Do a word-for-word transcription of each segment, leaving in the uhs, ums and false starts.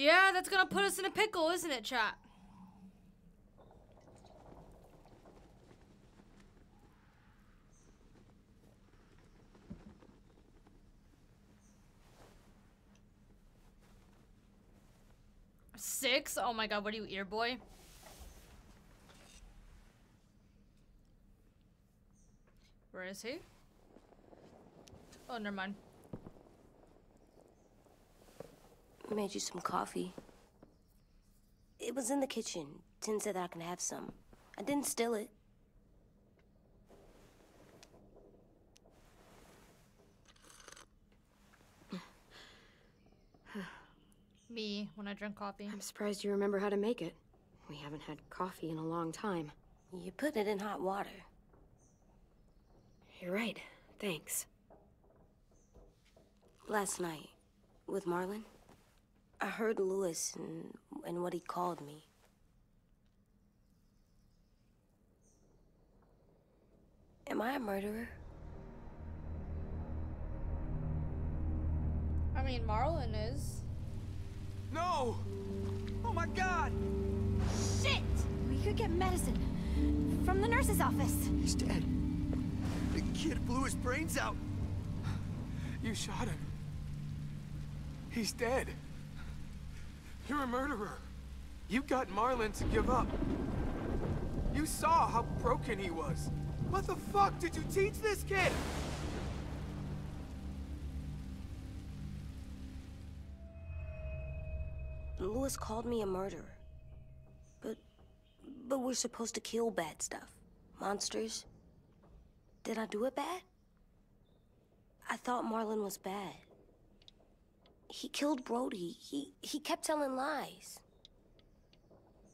Yeah, that's gonna put us in a pickle, isn't it, chat? Six? Oh my god, what are you, ear boy? Where is he? Oh, never mind. I made you some coffee. It was in the kitchen. Tenn said that I can have some. I didn't steal it. Me, when I drink coffee. I'm surprised you remember how to make it. We haven't had coffee in a long time. You put it in hot water. You're right. Thanks. Last night, with Marlon, I heard Louis and, and what he called me. Am I a murderer? I mean, Marlon is. No! Oh my god! Shit! We could get medicine from the nurse's office. He's dead. The kid blew his brains out. You shot him. He's dead. You're a murderer. You got Marlon to give up. You saw how broken he was. What the fuck did you teach this kid? Louis called me a murderer. But... but we're supposed to kill bad stuff. Monsters. Did I do it bad? I thought Marlon was bad. He killed Brody. He... he kept telling lies.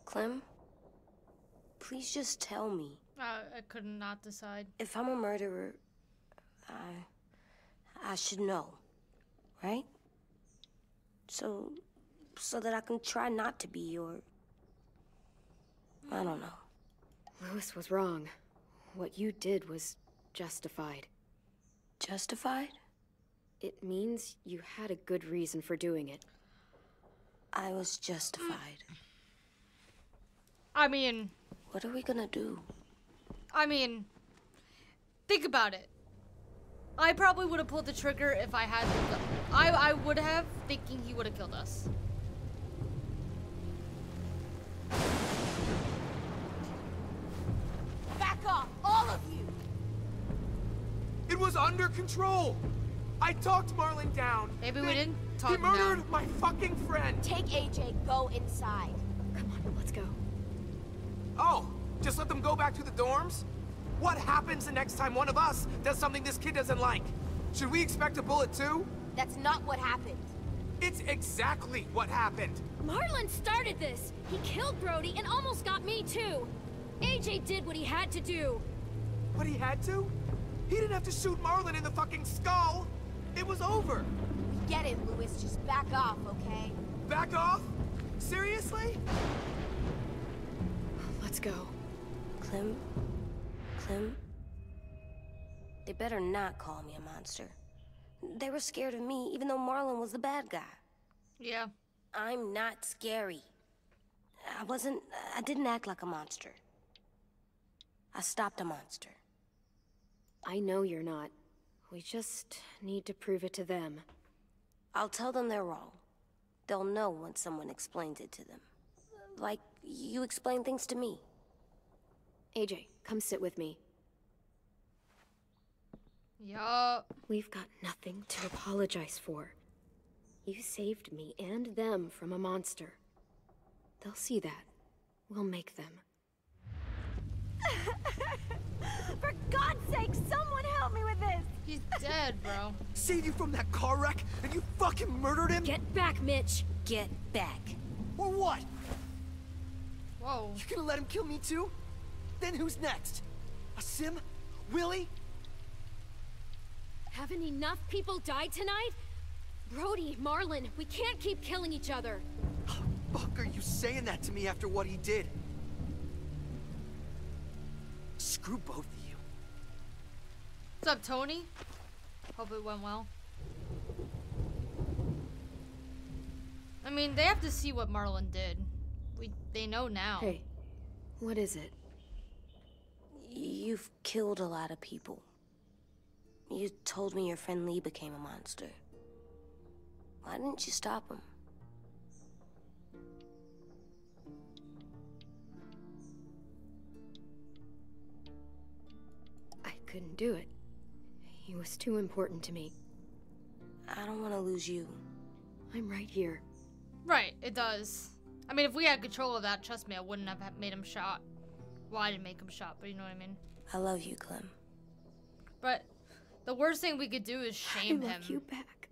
Clem? Please just tell me. I, I could not decide. If I'm a murderer... I... I should know. Right? So... so that I can try not to be, or... I don't know. Louis was wrong. What you did was justified. Justified? It means you had a good reason for doing it. I was justified. I mean... what are we gonna do? I mean... think about it. I probably would have pulled the trigger if I had... the, I, I would have, thinking he would have killed us. It was under control. I talked Marlon down. Maybe then we didn't talk him down. He murdered my fucking friend. Take A J, go inside. Come on, let's go. Oh, just let them go back to the dorms? What happens the next time one of us does something this kid doesn't like? Should we expect a bullet too? That's not what happened. It's exactly what happened. Marlon started this. He killed Brody and almost got me too. A J did what he had to do. What he had to? He didn't have to shoot Marlon in the fucking skull! It was over! We get it, Louis. Just back off, okay? Back off? Seriously? Let's go. Clem? Clem? They better not call me a monster. They were scared of me, even though Marlon was the bad guy. Yeah. I'm not scary. I wasn't... I didn't act like a monster. I stopped a monster. I know you're not. We just need to prove it to them. I'll tell them they're wrong. They'll know when someone explains it to them. Like, you explain things to me. A J, come sit with me. Yup. We've got nothing to apologize for. You saved me and them from a monster. They'll see that. We'll make them. For God's sake, someone help me with this! He's dead, bro. Saved you from that car wreck, and you fucking murdered him? Get back, Mitch. Get back. Or what? Whoa. You gonna let him kill me too? Then who's next? Aasim? Willie? Haven't enough people died tonight? Brody, Marlon, we can't keep killing each other. How the fuck are you saying that to me after what he did? Screw both of you. What's up, Tony? Hope it went well. I mean, they have to see what Marlon did. We, they know now. Hey, what is it? You've killed a lot of people. You told me your friend Lee became a monster. Why didn't you stop him? I couldn't do it. He was too important to me. I don't want to lose you. I'm right here. Right, it does. I mean, if we had control of that, trust me, I wouldn't have made him shot. Well, I didn't make him shot, but you know what I mean? I love you, Clem. But the worst thing we could do is shame him. I love you back.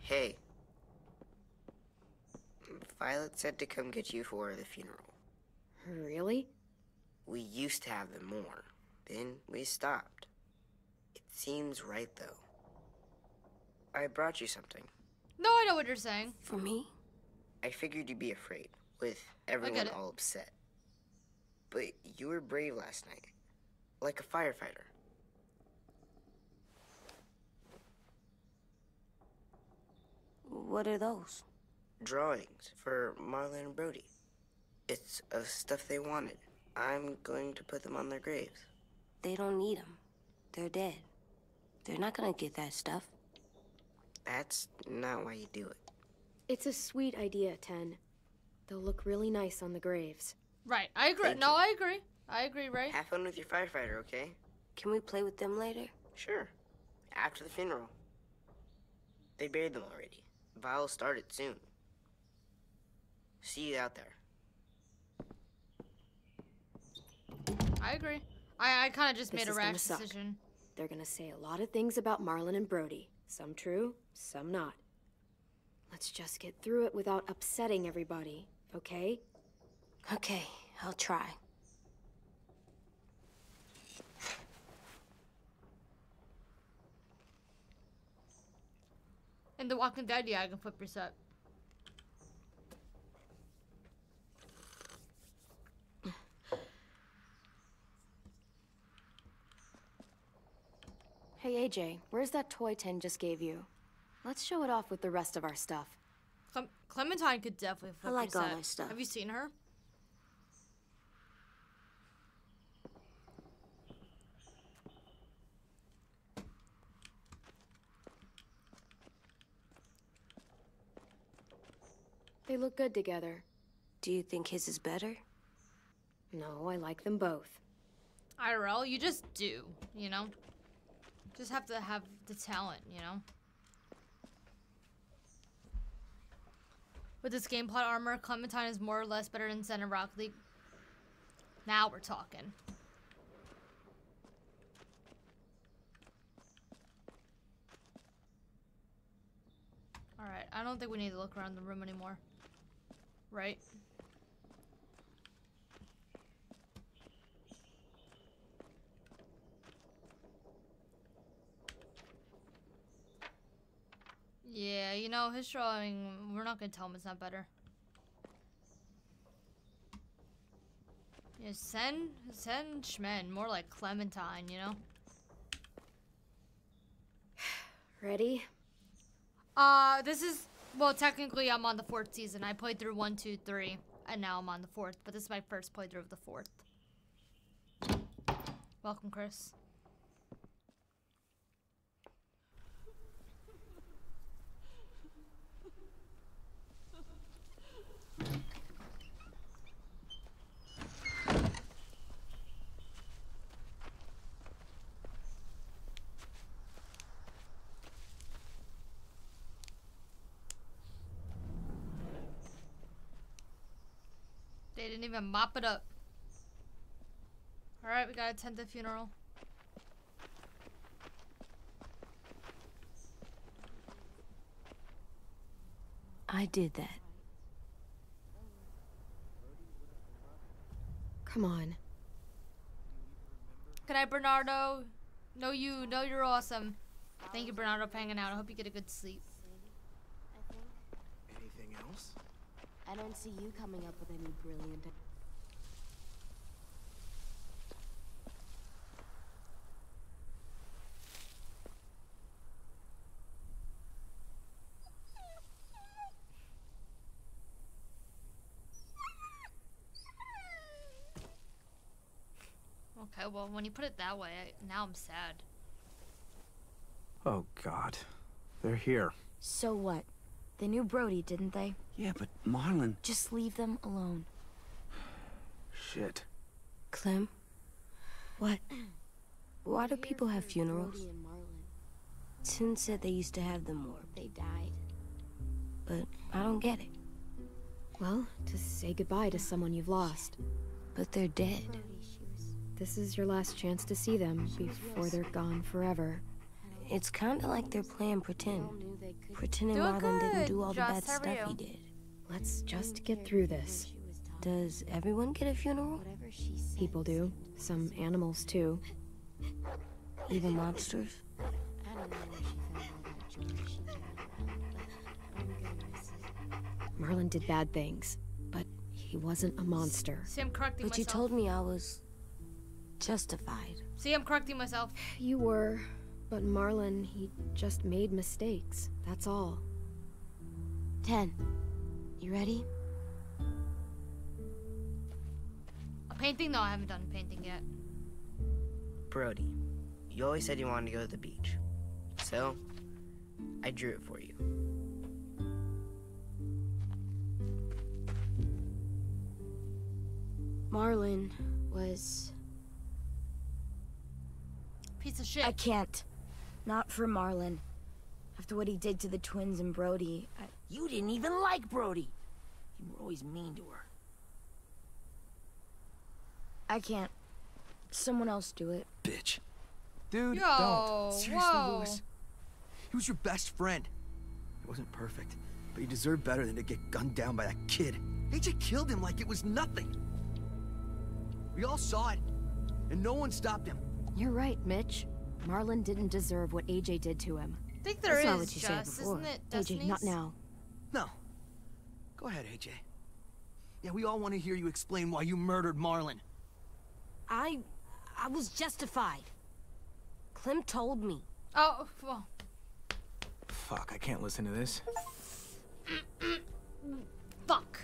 Hey. Violet said to come get you for the funeral. Really? We used to have them more. Then we stopped. It seems right, though. I brought you something. No, I know what you're saying. For me? I figured you'd be afraid, with everyone all upset. But you were brave last night. Like a firefighter. What are those? Drawings for Marlon and Brody. It's of stuff they wanted. I'm going to put them on their graves. They don't need them. They're dead. They're not gonna get that stuff. That's not why you do it. It's a sweet idea, Tenn. They'll look really nice on the graves. Right, I agree. Thank no, you. I agree. I agree, right? Have fun with your firefighter, okay? Can we play with them later? Sure. After the funeral. They buried them already. Vile started soon. See you out there. I agree. I, I kind of just this made a rash decision. They're gonna say a lot of things about Marlon and Brody. Some true, some not. Let's just get through it without upsetting everybody, okay? Okay, I'll try. In The Walking Dead, yeah, I can flip reset. Hey, A J, where's that toy Tenn just gave you? Let's show it off with the rest of our stuff. Clem Clementine could definitely flip I like reset. All my stuff. Have you seen her? They look good together. Do you think his is better? No, I like them both. I R L, you just do, you know? Just have to have the talent, you know? With this game plot armor, Clementine is more or less better than Senna Rock League. Now we're talking. Alright, I don't think we need to look around the room anymore. Right? Yeah, you know, his drawing, we're not gonna tell him it's not better. Yeah, Sen, Sen Schmen, more like Clementine, you know? Ready? Uh, this is, well, technically I'm on the fourth season. I played through one, two, three, and now I'm on the fourth, but this is my first playthrough of the fourth. Welcome, Chris. They didn't even mop it up. Alright, we gotta attend the funeral. I did that. Come on. Good night, Bernardo. No, you. No, you're awesome. Thank you, Bernardo, for hanging out. I hope you get a good sleep. Anything else? I don't see you coming up with any brilliant... Okay, well, when you put it that way, I, now I'm sad. Oh, God. They're here. So what? They knew Brody, didn't they? Yeah, but Marlon... Just leave them alone. Shit. Clem? What? Why do people have funerals? Tenn said they used to have them more. They died. But I don't get it. Well, to say goodbye to someone you've lost. But they're dead. This is your last chance to see them before they're gone forever. It's kinda like they're playing pretend. Pretending Marlon didn't do all the bad stuff he did. Let's just get through this. Does everyone get a funeral? People do. Some animals too. Even monsters? Marlon did bad things, but he wasn't a monster. See, I'm correcting myself. But you told me I was justified. See, I'm correcting myself. You were... But Marlon, he just made mistakes. That's all. Tenn, you ready? A painting? No, I haven't done a painting yet. Brody, you always said you wanted to go to the beach. So, I drew it for you. Marlon was... Piece of shit. I can't. Not for Marlon. After what he did to the twins and Brody, I... You didn't even like Brody! You were always mean to her. I can't. Someone else do it. Bitch. Dude, Yo, don't. Seriously, whoa. Louis? He was your best friend. It wasn't perfect, but you deserved better than to get gunned down by that kid. A J killed him like it was nothing. We all saw it, and no one stopped him. You're right, Mitch. Marlon didn't deserve what A J did to him. I think there That's is not what you just, said before. Isn't it? Destiny's? A J, not now. No. Go ahead, A J. Yeah, we all want to hear you explain why you murdered Marlon. I... I was justified. Clem told me. Oh, well. Fuck, I can't listen to this. Fuck.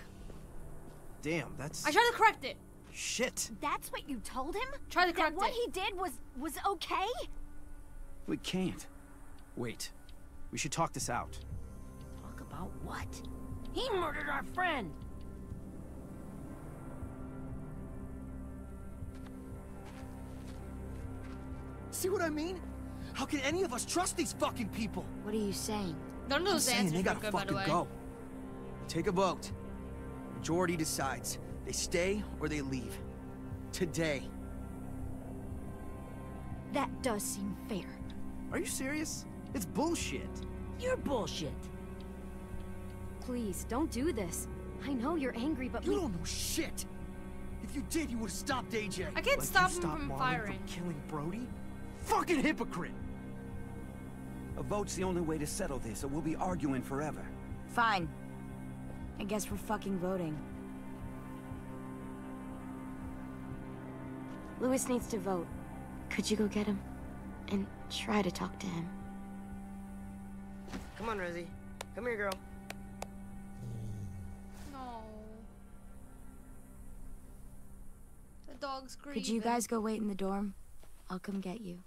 Damn, that's... I tried to correct it. Shit. That's what you told him? Try to correct it. That what he did was was okay? We can't. Wait. We should talk this out. Talk about what? He murdered our friend. See what I mean? How can any of us trust these fucking people? What are you saying? None of those answers are good, by the way. They gotta fucking go. Take a vote. Majority decides. They stay or they leave. Today. That does seem fair. Are you serious? It's bullshit. You're bullshit. Please, don't do this. I know you're angry, but You we... don't know shit! If you did, you would've stopped A J. I can't like stop him from Marlon firing. From killing Brody? Fucking hypocrite! A vote's the only way to settle this, or we'll be arguing forever. Fine. I guess we're fucking voting. Louis needs to vote. Could you go get him? And try to talk to him. Come on, Rosie. Come here, girl. No. The dog's grieving. Could you guys go wait in the dorm? I'll come get you.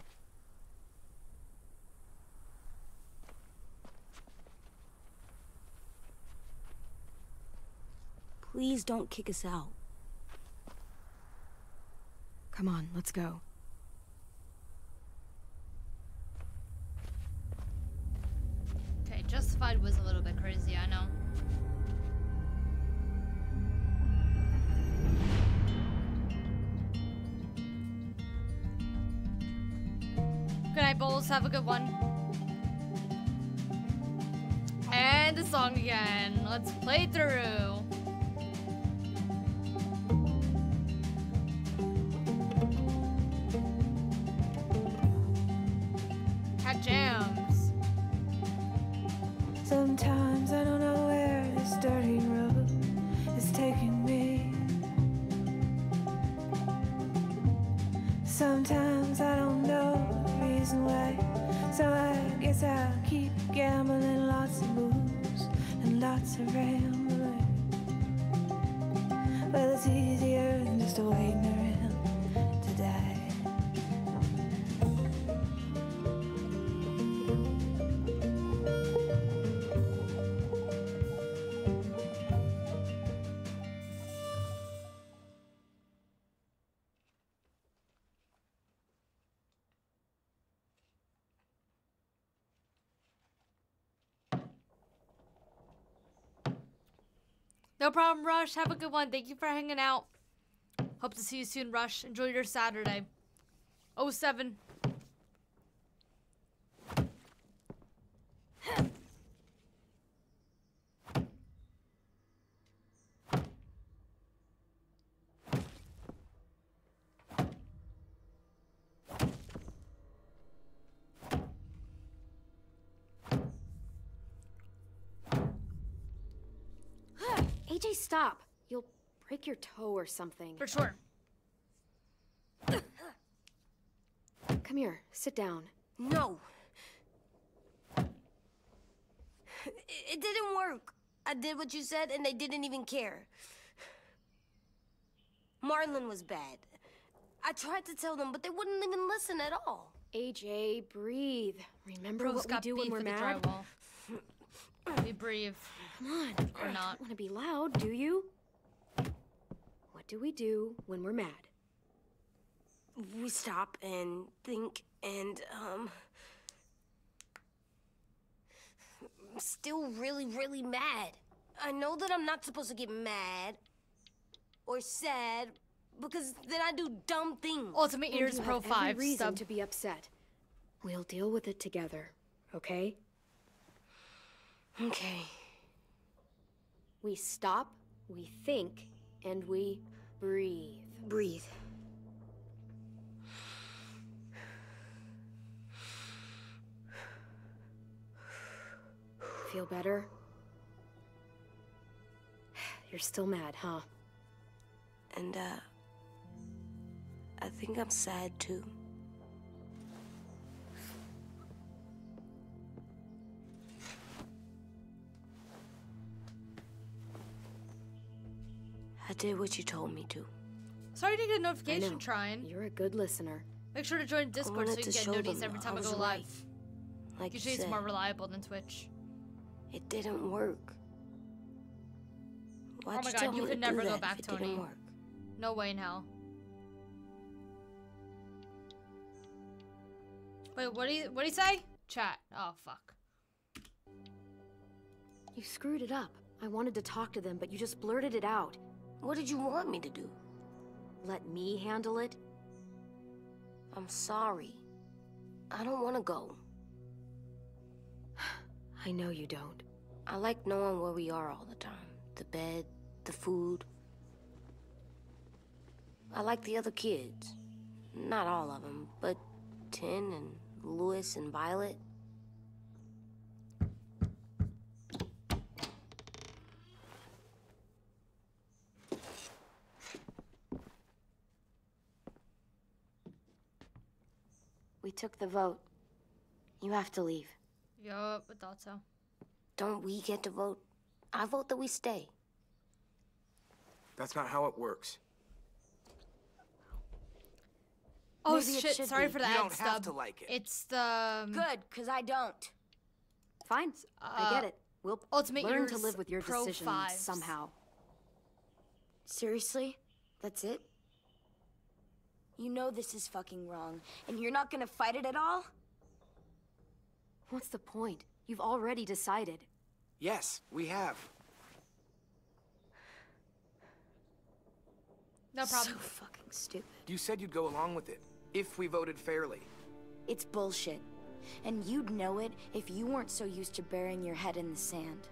Please don't kick us out. Come on, let's go. Okay, justified was a little bit crazy, I know. Good night, Bowls. Have a good one. And the song again. Let's play through. James. Sometimes I don't know where this dirty road taking me. Sometimes I don't know the reason why, so I guess I'll keep gambling. Lots of moves and lots of rambling. Well, it's easier than just waiting around to die. No problem, Rush. Have a good one. Thank you for hanging out. Hope to see you soon, Rush. Enjoy your Saturday. oh seven. A J, stop. You'll break your toe or something. For sure. Come here. Sit down. No. It didn't work. I did what you said, and they didn't even care. Marlon was bad. I tried to tell them, but they wouldn't even listen at all. A J, breathe. Remember Bro's what we do when we're mad? We breathe. Come on. Or not. I don't want to be loud, do you? What do we do when we're mad? We stop and think and, um... I'm still really, really mad. I know that I'm not supposed to get mad or sad because then I do dumb things. Ultimate Ears Pro five reason to be upset. We'll deal with it together, okay? Okay. We stop, we think, and we breathe. Breathe. Feel better? You're still mad, huh? And, uh, I think I'm sad, too. I did what you told me to. Sorry to get a notification, Trine. You're a good listener. Make sure to join Discord so you get notices every time I go live. Like you said, it's more reliable than Twitch. It didn't work. Oh my god, you could never go back, Tony. No way in hell. Wait, what do you what do you say? Chat. Oh fuck. You screwed it up. I wanted to talk to them, but you just blurted it out. What did you want me to do? Let me handle it? I'm sorry. I don't want to go. I know you don't. I like knowing where we are all the time. The bed, the food. I like the other kids. Not all of them, but Tenn and Louis and Violet. We took the vote. You have to leave. Yup, I thought so. Don't we get to vote? I vote that we stay. That's not how it works. Oh Maybe shit, sorry be. for the ad stub. You don't have to like it. It's the... Good, because I don't. Fine, uh, I get it. We'll Ultimate learn to live with your decisions fives. somehow. Seriously? That's it? You know this is fucking wrong, and you're not gonna fight it at all? What's the point? You've already decided. Yes, we have. No problem. So fucking stupid. You said you'd go along with it, if we voted fairly. It's bullshit. And you'd know it if you weren't so used to burying your head in the sand.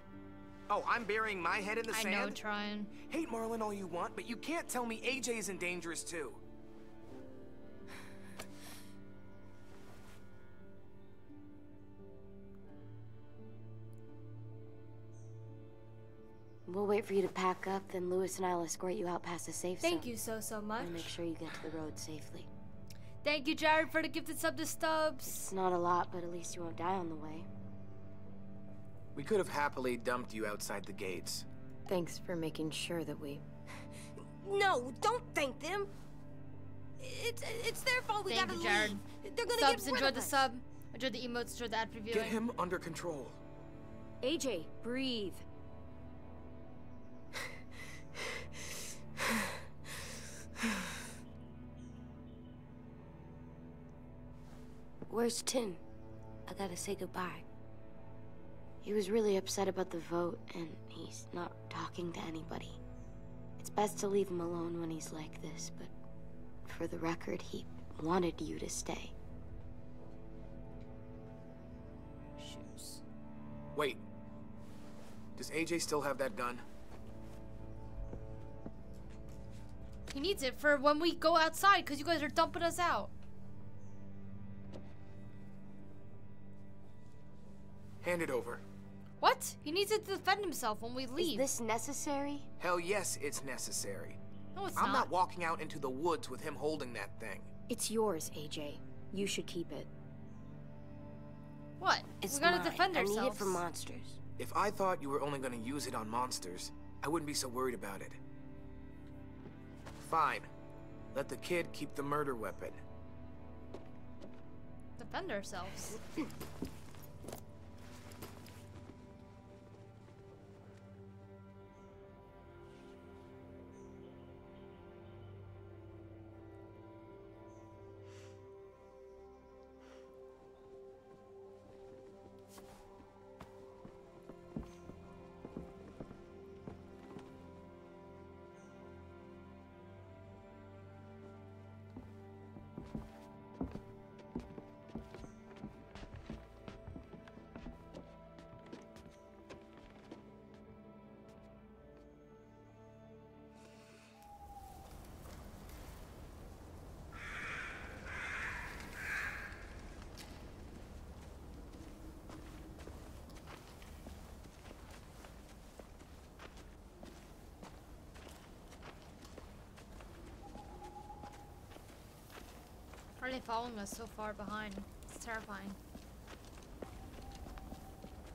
Oh, I'm burying my head in the I sand? I know, Trine. Hate Marlon all you want, but you can't tell me A J isn't dangerous too. We'll wait for you to pack up, then Louis and I'll escort you out past the safe zone. Thank you so, so much. And make sure you get to the road safely. Thank you, Jared, for the gifted sub to Stubbs. It's not a lot, but at least you won't die on the way. We could have happily dumped you outside the gates. Thanks for making sure that we... No, don't thank them. It's it's their fault we thank gotta you, Jared. Leave. They're gonna Subs, get enjoy the us. Sub. Enjoy the emotes, enjoy the ad preview. Get him under control. A J, breathe. Where's Tenn? I gotta say goodbye. He was really upset about the vote, and he's not talking to anybody. It's best to leave him alone when he's like this, but for the record, he wanted you to stay. Shoes. Wait. Does A J still have that gun? He needs it for when we go outside, because you guys are dumping us out. Hand it over. What? He needs it to defend himself when we leave. Is this necessary? Hell yes, it's necessary. No, it's not. I'm not walking out into the woods with him holding that thing. It's yours, A J. You should keep it. What? It's we gotta mine. defend ourselves. I need it for monsters. If I thought you were only gonna use it on monsters, I wouldn't be so worried about it. Fine. Let the kid keep the murder weapon. Defend ourselves. Why are they following us so far behind? It's terrifying.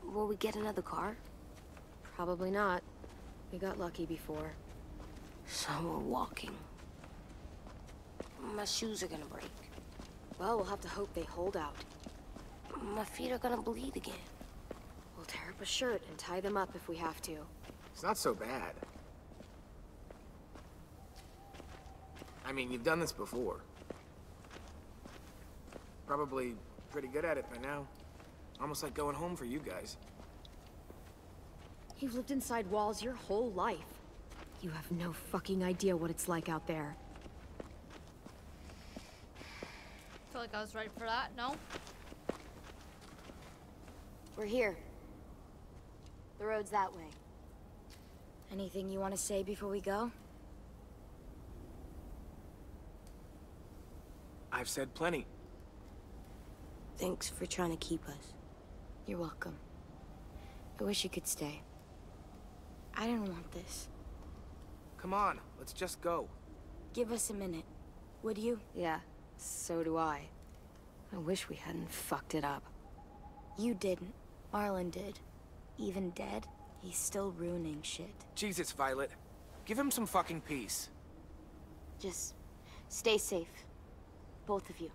Will we get another car? Probably not. We got lucky before. So we're walking. My shoes are gonna break. Well, we'll have to hope they hold out. My feet are gonna bleed again. We'll tear up a shirt and tie them up if we have to. It's not so bad. I mean, you've done this before. Probably pretty good at it by now. Almost like going home for you guys. You've lived inside walls your whole life. You have no fucking idea what it's like out there. I feel like I was right for that, no? We're here. The road's that way. Anything you want to say before we go? I've said plenty. Thanks for trying to keep us. You're welcome. I wish you could stay. I don't want this. Come on, let's just go. Give us a minute, would you? Yeah, so do I. I wish we hadn't fucked it up. You didn't. Marlon did. Even dead, he's still ruining shit. Jesus, Violet. Give him some fucking peace. Just stay safe. Both of you.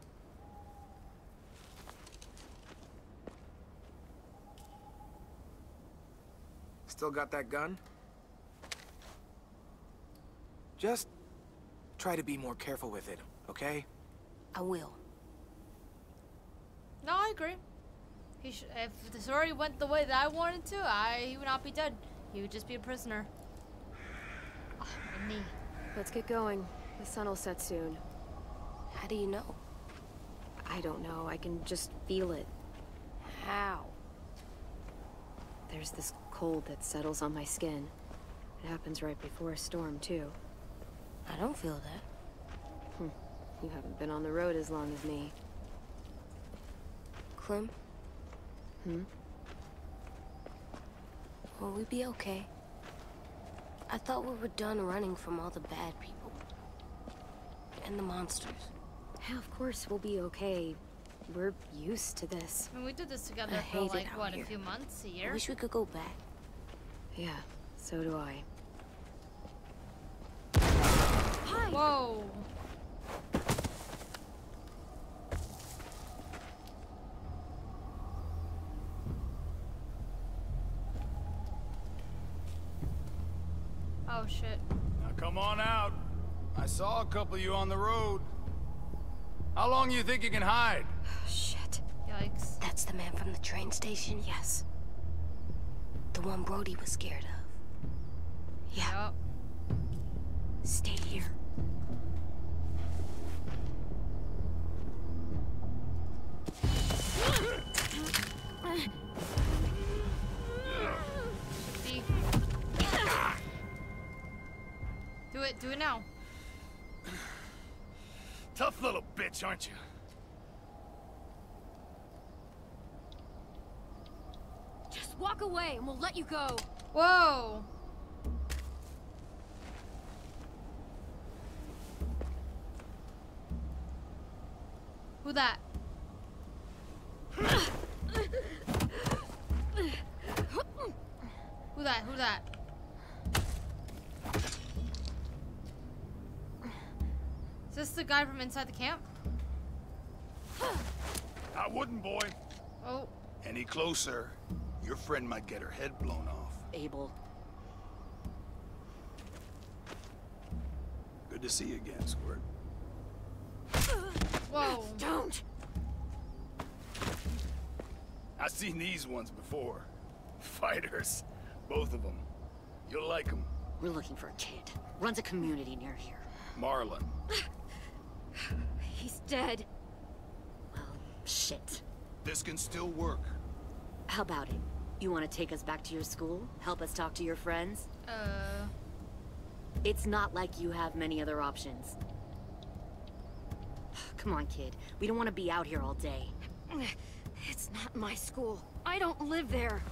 Still got that gun? Just try to be more careful with it, okay? I will. No, I agree. He should, if the story went the way that I wanted to, I he would not be dead. He would just be a prisoner. Oh, my knee. Let's get going. The sun will set soon. How do you know? I don't know. I can just feel it. How? There's this cold that settles on my skin. It happens right before a storm, too. I don't feel that. Hm. You haven't been on the road as long as me. Clem? Hmm? Will we be okay? I thought we were done running from all the bad people. And the monsters. Yeah, of course we'll be okay. We're used to this. I mean, we did this together I for like, what, here. a few months, a year? I wish we could go back. Yeah, so do I. Hi. Whoa! Oh, shit. Now come on out. I saw a couple of you on the road. How long do you think you can hide? Oh, shit. Yikes. That's the man from the train station? Yes. The one Brody was scared of. Yeah. Yep. Stay here. Do it. Do it now. Tough little bitch, aren't you? Just walk away and we'll let you go. Whoa. Who that? Who that? Who that? Is this the guy from inside the camp? I wouldn't, boy. Oh. Any closer, your friend might get her head blown off. Abel. Good to see you again, Squirt. Whoa. Don't! I've seen these ones before. Fighters. Both of them. You'll like them. We're looking for a kid. Runs a community near here. Marlon. He's dead. Well, shit. This can still work. How about it? You want to take us back to your school? Help us talk to your friends? Uh... It's not like you have many other options. Come on, kid. We don't want to be out here all day. It's not my school. I don't live there.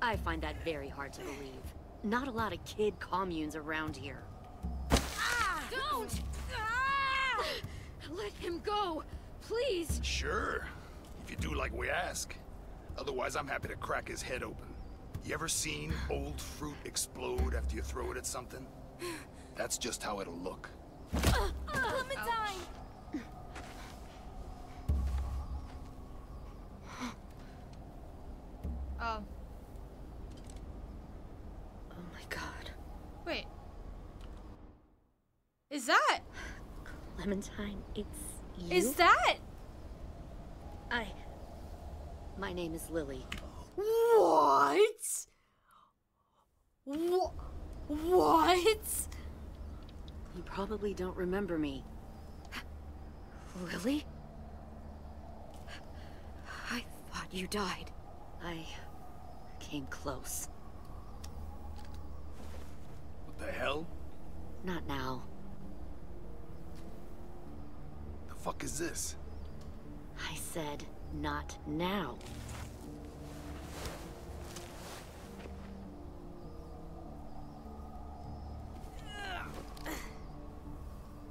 I find that very hard to believe. Not a lot of kid communes around here. Ah! Don't! Ah! Let him go, please. Sure. If you do like we ask. Otherwise, I'm happy to crack his head open. You ever seen old fruit explode after you throw it at something? That's just how it'll look. Uh, uh, Clementine! Oh. Oh my god. Wait. Is that? Clementine, it's you? Is that? I... My name is Lilly. What? What? What? You probably don't remember me. Lilly? I thought you died. I... came close. What the hell? Not now. The fuck is this? I said, not now.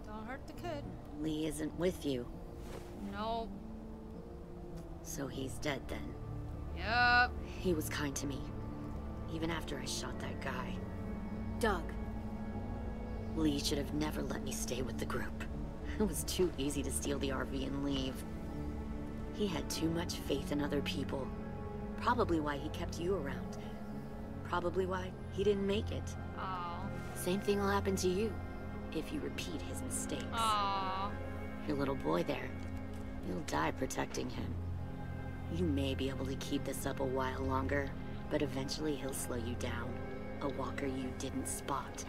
Don't hurt the kid. Lee isn't with you. No. So he's dead then. Yep. He was kind to me, even after I shot that guy. Doug. Lee should have never let me stay with the group. It was too easy to steal the R V and leave. He had too much faith in other people. Probably why he kept you around. Probably why he didn't make it. Aww. Same thing will happen to you if you repeat his mistakes. Aww. Your little boy there, you'll die protecting him. You may be able to keep this up a while longer, but eventually he'll slow you down. A walker you didn't spot,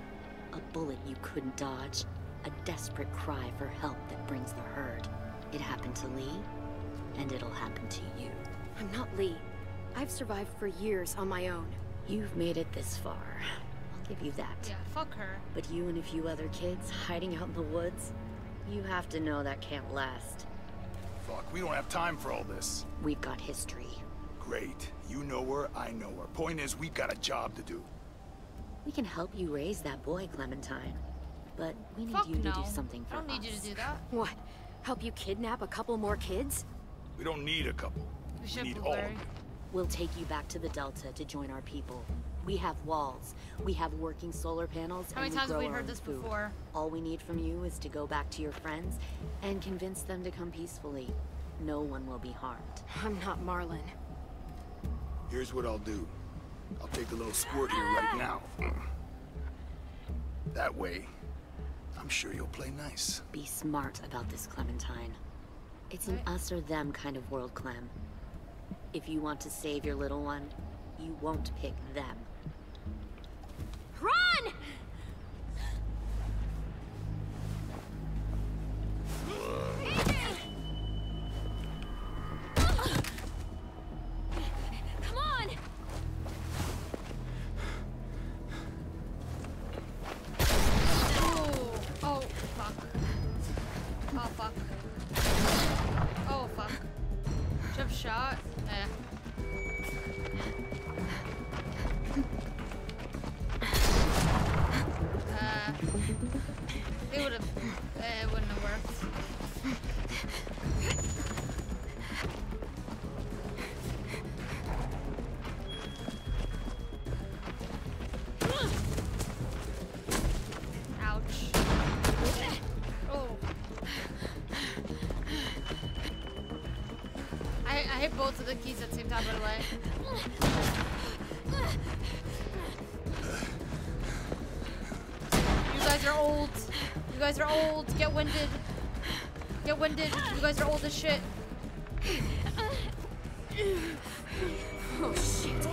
a bullet you couldn't dodge, a desperate cry for help that brings the herd. It happened to Lee, and it'll happen to you. I'm not Lee. I've survived for years on my own. You've made it this far. I'll give you that. Yeah, fuck her. But you and a few other kids hiding out in the woods, you have to know that can't last. Fuck, we don't have time for all this. We've got history. Great. You know her, I know her. Point is, we've got a job to do. We can help you raise that boy, Clementine. But we need Fuck you no. to do something for us. I don't us. need you to do that. What? Help you kidnap a couple more kids? We don't need a couple. We, we need all of them. We'll take you back to the Delta to join our people. We have walls, we have working solar panels, How and many we times grow have we heard this food. before? All we need from you is to go back to your friends and convince them to come peacefully. No one will be harmed. I'm not Marlon. Here's what I'll do. I'll take a little squirt here right now. That way, I'm sure you'll play nice. Be smart about this, Clementine. It's an us or them kind of world, Clem. If you want to save your little one, you won't pick them. Run! Both of the keys at the same time, by the way. You guys are old. You guys are old. Get winded. Get winded. You guys are old as shit. Oh shit.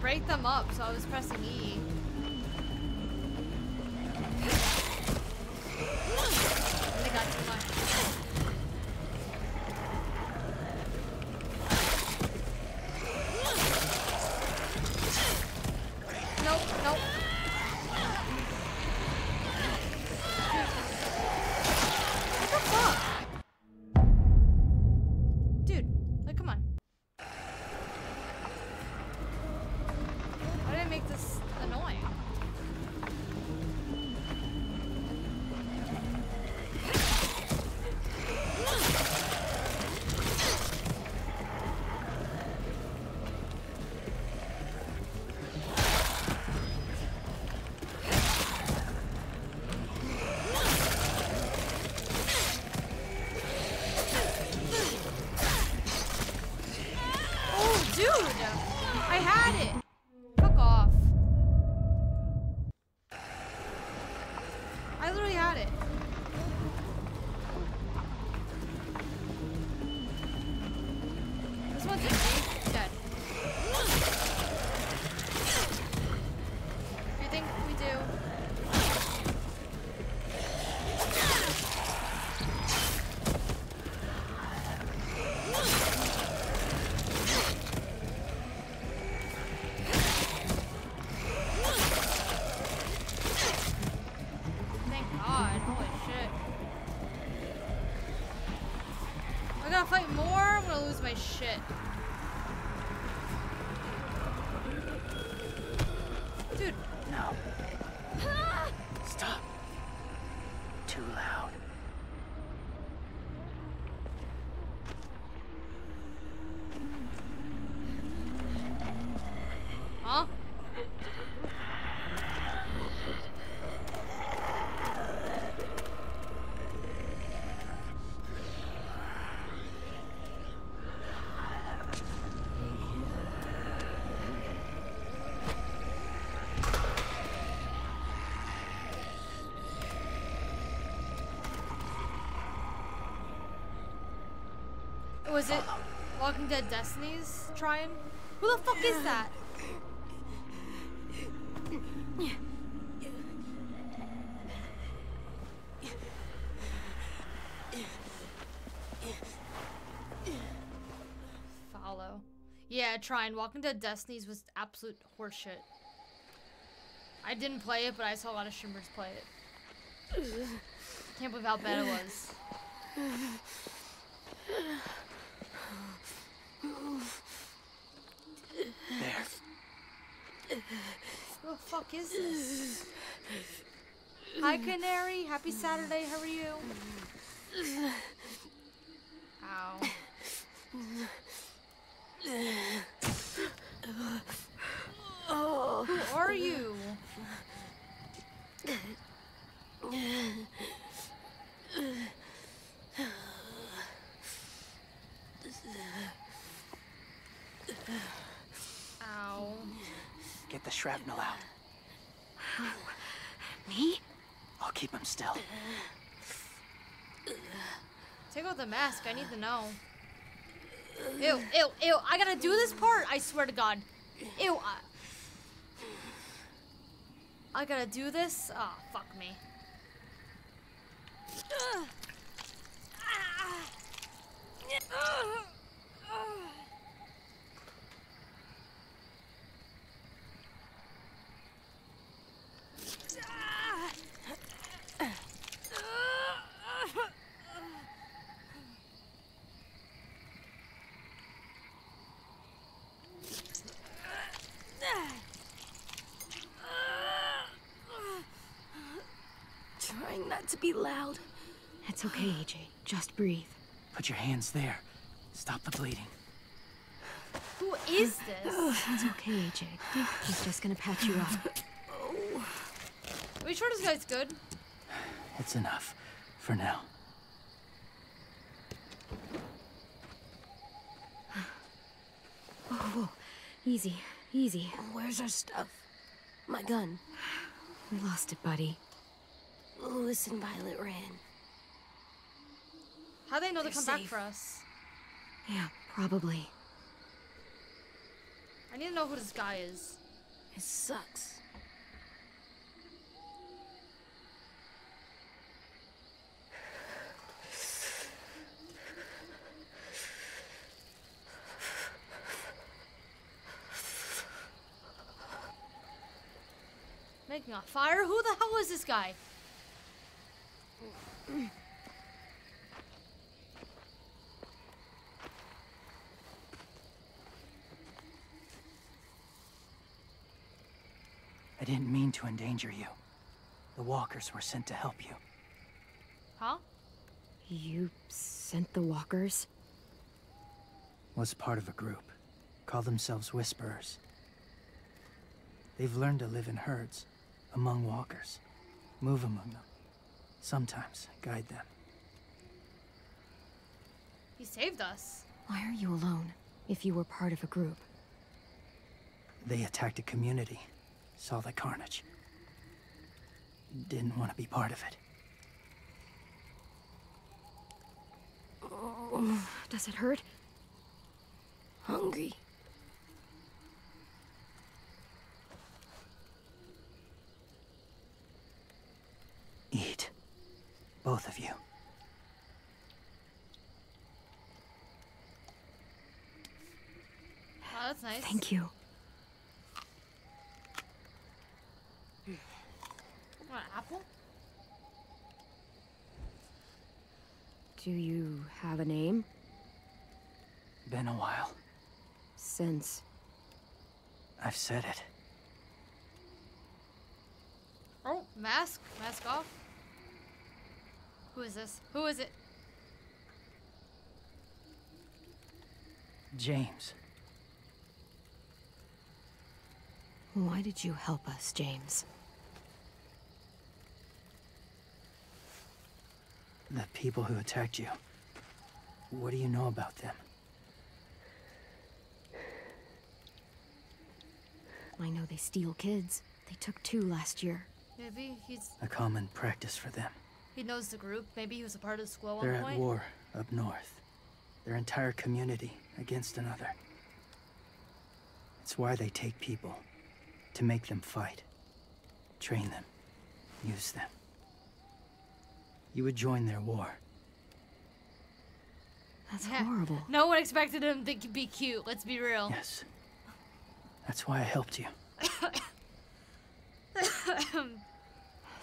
Break them up, so I was pressing E. They got too much. Nope, nope. What the fuck? Dude, like, come on. Make this annoying. I literally had it. This one's empty. Dead. If you think we do. Was it Walking Dead Destiny's trying? Who the fuck is that? Follow. Yeah, trying. Walking Dead Destiny's was absolute horseshit. I didn't play it, but I saw a lot of streamers play it. Can't believe how bad it was. What the fuck is this? Hi, Canary. Happy Saturday. How are you? Ow. Oh, who are you? Ow. Get the shrapnel out. Me? I'll keep him still. Take out the mask. I need to know. Ew, ew, ew. I gotta do this part. I swear to God. Ew. I, I gotta do this. Oh, fuck me. To be loud. It's okay, A J. Just breathe. Put your hands there. Stop the bleeding. Who is this? It's okay, A J. He's just gonna patch you up. Oh. Are we sure this guy's good? It's enough. For now. Whoa, whoa. Easy. Easy. Where's our stuff? My gun. We lost it, buddy. Louis and Violet ran. How they know They're to come safe. Back for us? Yeah, probably. I need to know who this guy is. It sucks. Making a fire? Who the hell is this guy? I didn't mean to endanger you. The walkers were sent to help you. Huh? You sent the walkers? Was part of a group. Call themselves Whisperers. They've learned to live in herds, among walkers. Move among them. Sometimes guide them. He saved us. Why are you alone if you were part of a group? They attacked a community, saw the carnage. didn't want to be part of it. Oh, does it hurt? Hungry. Eat. Both of you. Oh, that's nice. Thank you. You want an apple? Do you have a name? Been a while. Since? I've said it. Oh, mask. Mask off. Who is this? Who is it? James. Why did you help us, James? The people who attacked you. What do you know about them? I know they steal kids. They took two last year. Maybe he's... a common practice for them. He knows the group. Maybe he was a part of the squad one point. They're at war up north. Their entire community against another. It's why they take people. To make them fight, train them, use them. You would join their war. That's yeah. horrible. No one expected him to be cute, let's be real. Yes. That's why I helped you.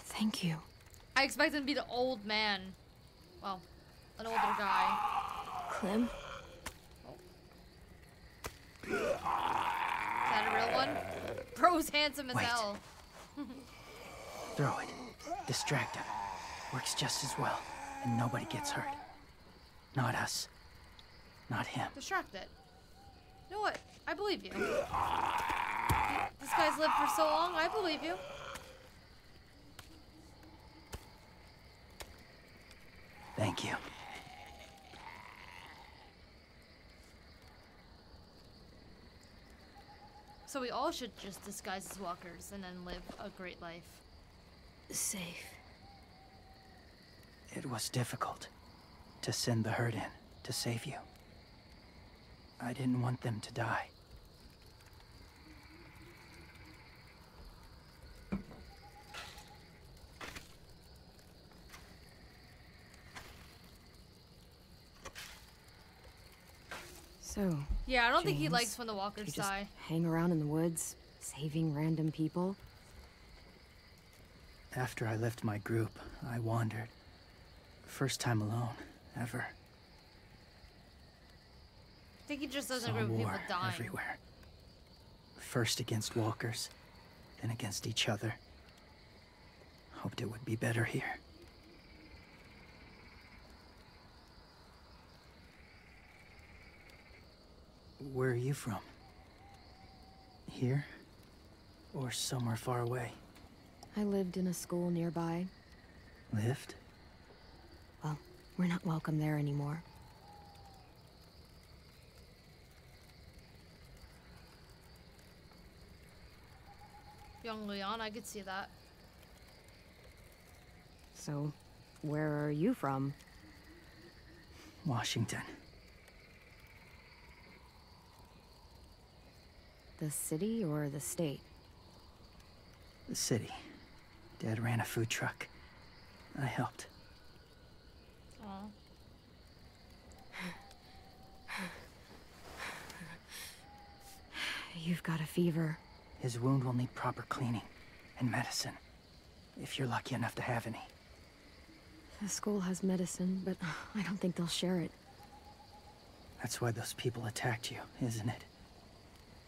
Thank you. I expected him to be the old man. Well, an older guy. Clem? Oh. Is that a real one? Bro's handsome as Wait. hell. Throw it. Distract him. Works just as well. And nobody gets hurt. Not us. Not him. Distract it. You know what? I believe you. This guy's lived for so long, I believe you. Thank you. So we all should just disguise as walkers and then live a great life. Safe. It was difficult to send the herd in to save you. I didn't want them to die. So, yeah, I don't James, think he likes when the walkers you just die. Hang around in the woods, saving random people. After I left my group, I wandered. First time alone, ever. I think he just doesn't agree with people dying. Everywhere. First against walkers, then against each other. Hoped it would be better here. Where are you from? Here? Or somewhere far away? I lived in a school nearby. Lived? Well, we're not welcome there anymore. Young Leon, I could see that. So, where are you from? Washington. The city or the state? The city. Dad ran a food truck. I helped. Aww. You've got a fever. His wound will need proper cleaning and medicine, if you're lucky enough to have any. The school has medicine, but I don't think they'll share it. That's why those people attacked you, isn't it?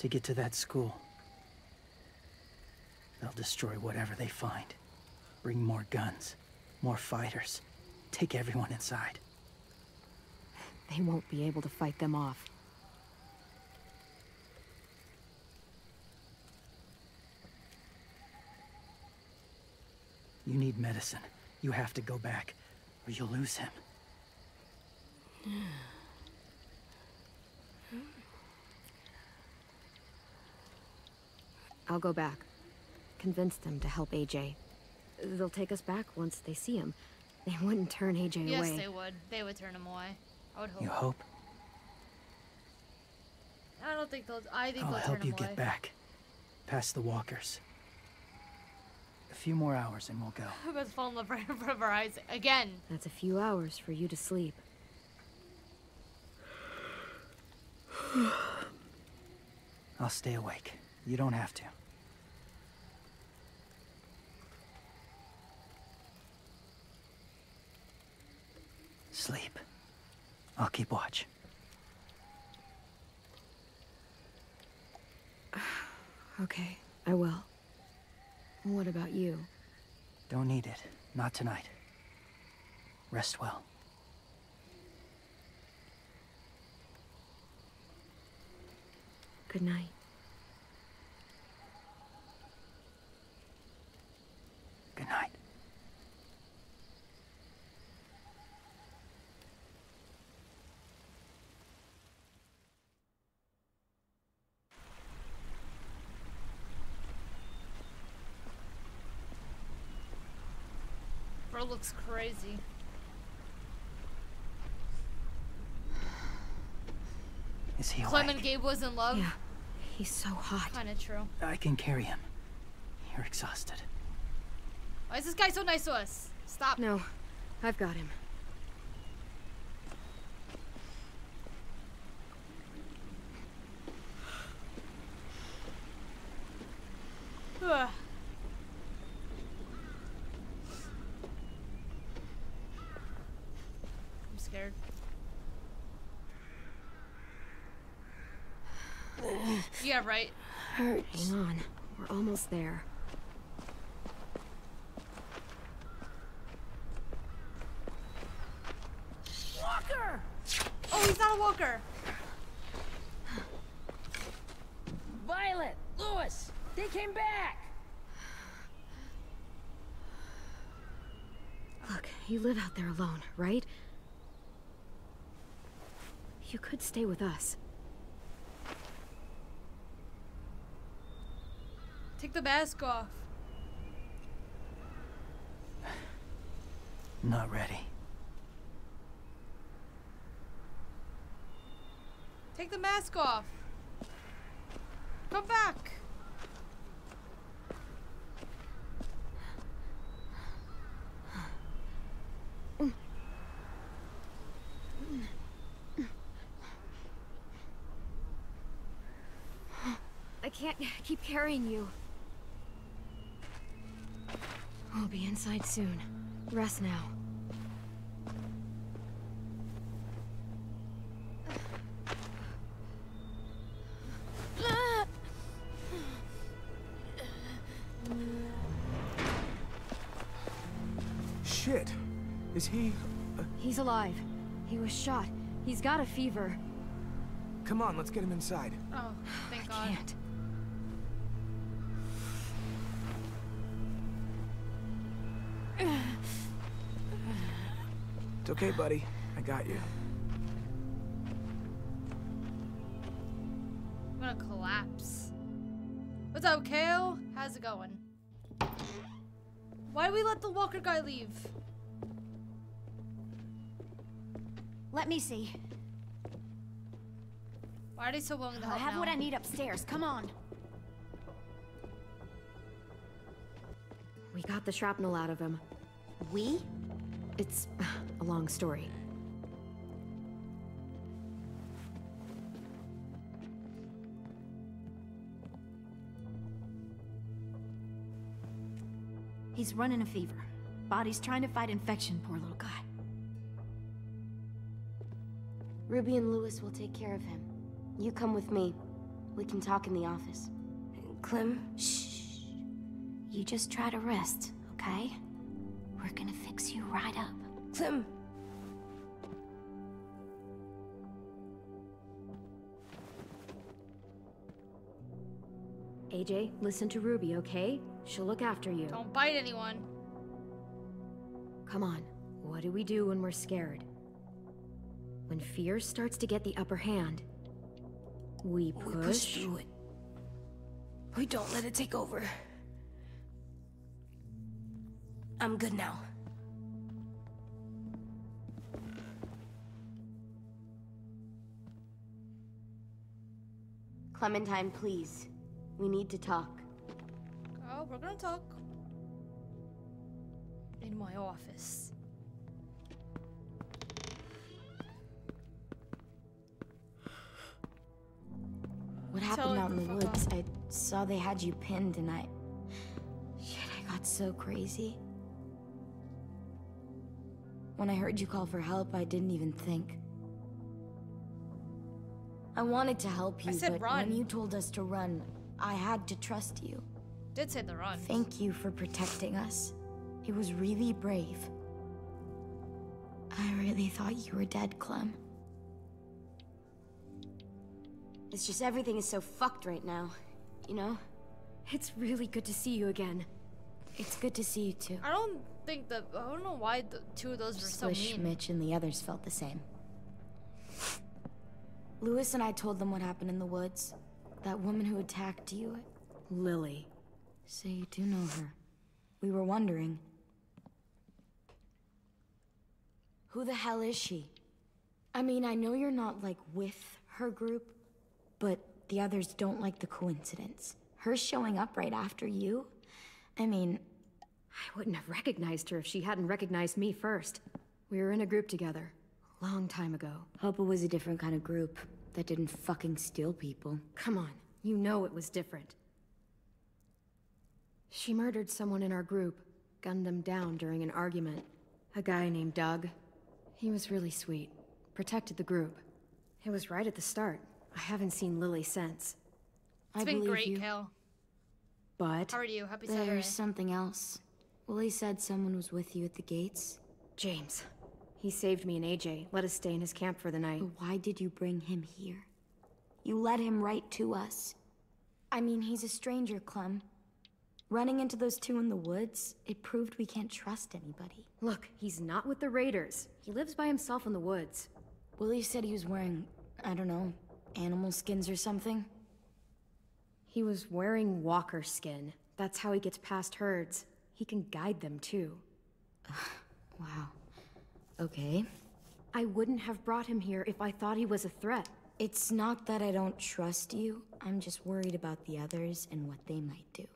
To get to that school. They'll destroy whatever they find. Bring more guns, more fighters. Take everyone inside. They won't be able to fight them off. You need medicine. You have to go back, or you'll lose him. I'll go back. Convince them to help A J. They'll take us back once they see him. They wouldn't turn A J yes, away. Yes, they would. They would turn him away. I would hope. You hope? I don't think they'll... I think I'll they'll help turn you him get away. Back. Past the walkers. A few more hours and we'll go. I'm about to fall in love right in front of our eyes again. That's a few hours for you to sleep. I'll stay awake. You don't have to. Sleep. I'll keep watch. Okay, I will. What about you? Don't need it. Not tonight. Rest well. Good night. Good night. Bro looks crazy. Is he Clem awake? And Gabe was in love? Yeah. He's so hot. Kinda true. I can carry him. You're exhausted. Why is this guy so nice to us? Stop. No. I've got him. Ugh. I'm scared. Yeah, right. Hurts. Hang on. We're almost there. Walker! Oh, he's not a walker. Violet, Louis, they came back. Look, you live out there alone, right? You could stay with us. Take the mask off. Not ready. Take the mask off. Come back. I can't keep carrying you. We'll be inside soon. Rest now. Shit! Is he... Uh... He's alive. He was shot. He's got a fever. Come on, let's get him inside. Oh, thank God. I can't. It's okay, buddy. I got you. I'm gonna collapse. What's up, Kale? How's it going? Why did we let the walker guy leave? Let me see. Why are they so willing to help now? I have what I need upstairs. Come on. We got the shrapnel out of him. We? It's a long story. He's running a fever. Body's trying to fight infection, poor little guy. Ruby and Louis will take care of him. You come with me. We can talk in the office. Clem, shh. You just try to rest, okay? We're gonna fix you right up. Clem! A J, listen to Ruby, okay? She'll look after you. Don't bite anyone. Come on. What do we do when we're scared? When fear starts to get the upper hand, we push... We push through it. We don't let it take over. I'm good now. Clementine, please. We need to talk. Oh, we're gonna talk. In my office. What happened out in the woods? I saw they had you pinned and I... Shit, I got so crazy. When I heard you call for help, I didn't even think. I wanted to help you, I said but run. When you told us to run, I had to trust you. Did say the run. Thank you for protecting us. It was really brave. I really thought you were dead, Clem. It's just everything is so fucked right now, you know? It's really good to see you again. It's good to see you too. I don't think that... I don't know why the two of those were so mean. I wish Mitch and the others felt the same. Louis and I told them what happened in the woods. That woman who attacked you... Lilly. So you do know her. We were wondering. Who the hell is she? I mean, I know you're not, like, with her group, but the others don't like the coincidence. Her showing up right after you? I mean... I wouldn't have recognized her if she hadn't recognized me first. We were in a group together. A long time ago. Hope it was a different kind of group that didn't fucking steal people. Come on. You know it was different. She murdered someone in our group. Gunned them down during an argument. A guy named Doug. He was really sweet. Protected the group. It was right at the start. I haven't seen Lilly since. It's been great, Kel. But... How are you? Happy Saturday. There's something else. Willie said someone was with you at the gates. James. He saved me and A J, let us stay in his camp for the night. But why did you bring him here? You led him right to us. I mean, he's a stranger, Clem. Running into those two in the woods, it proved we can't trust anybody. Look, he's not with the raiders. He lives by himself in the woods. Willie said he was wearing, I don't know, animal skins or something. He was wearing walker skin. That's how he gets past herds. He can guide them, too. Wow. Okay. I wouldn't have brought him here if I thought he was a threat. It's not that I don't trust you. I'm just worried about the others and what they might do.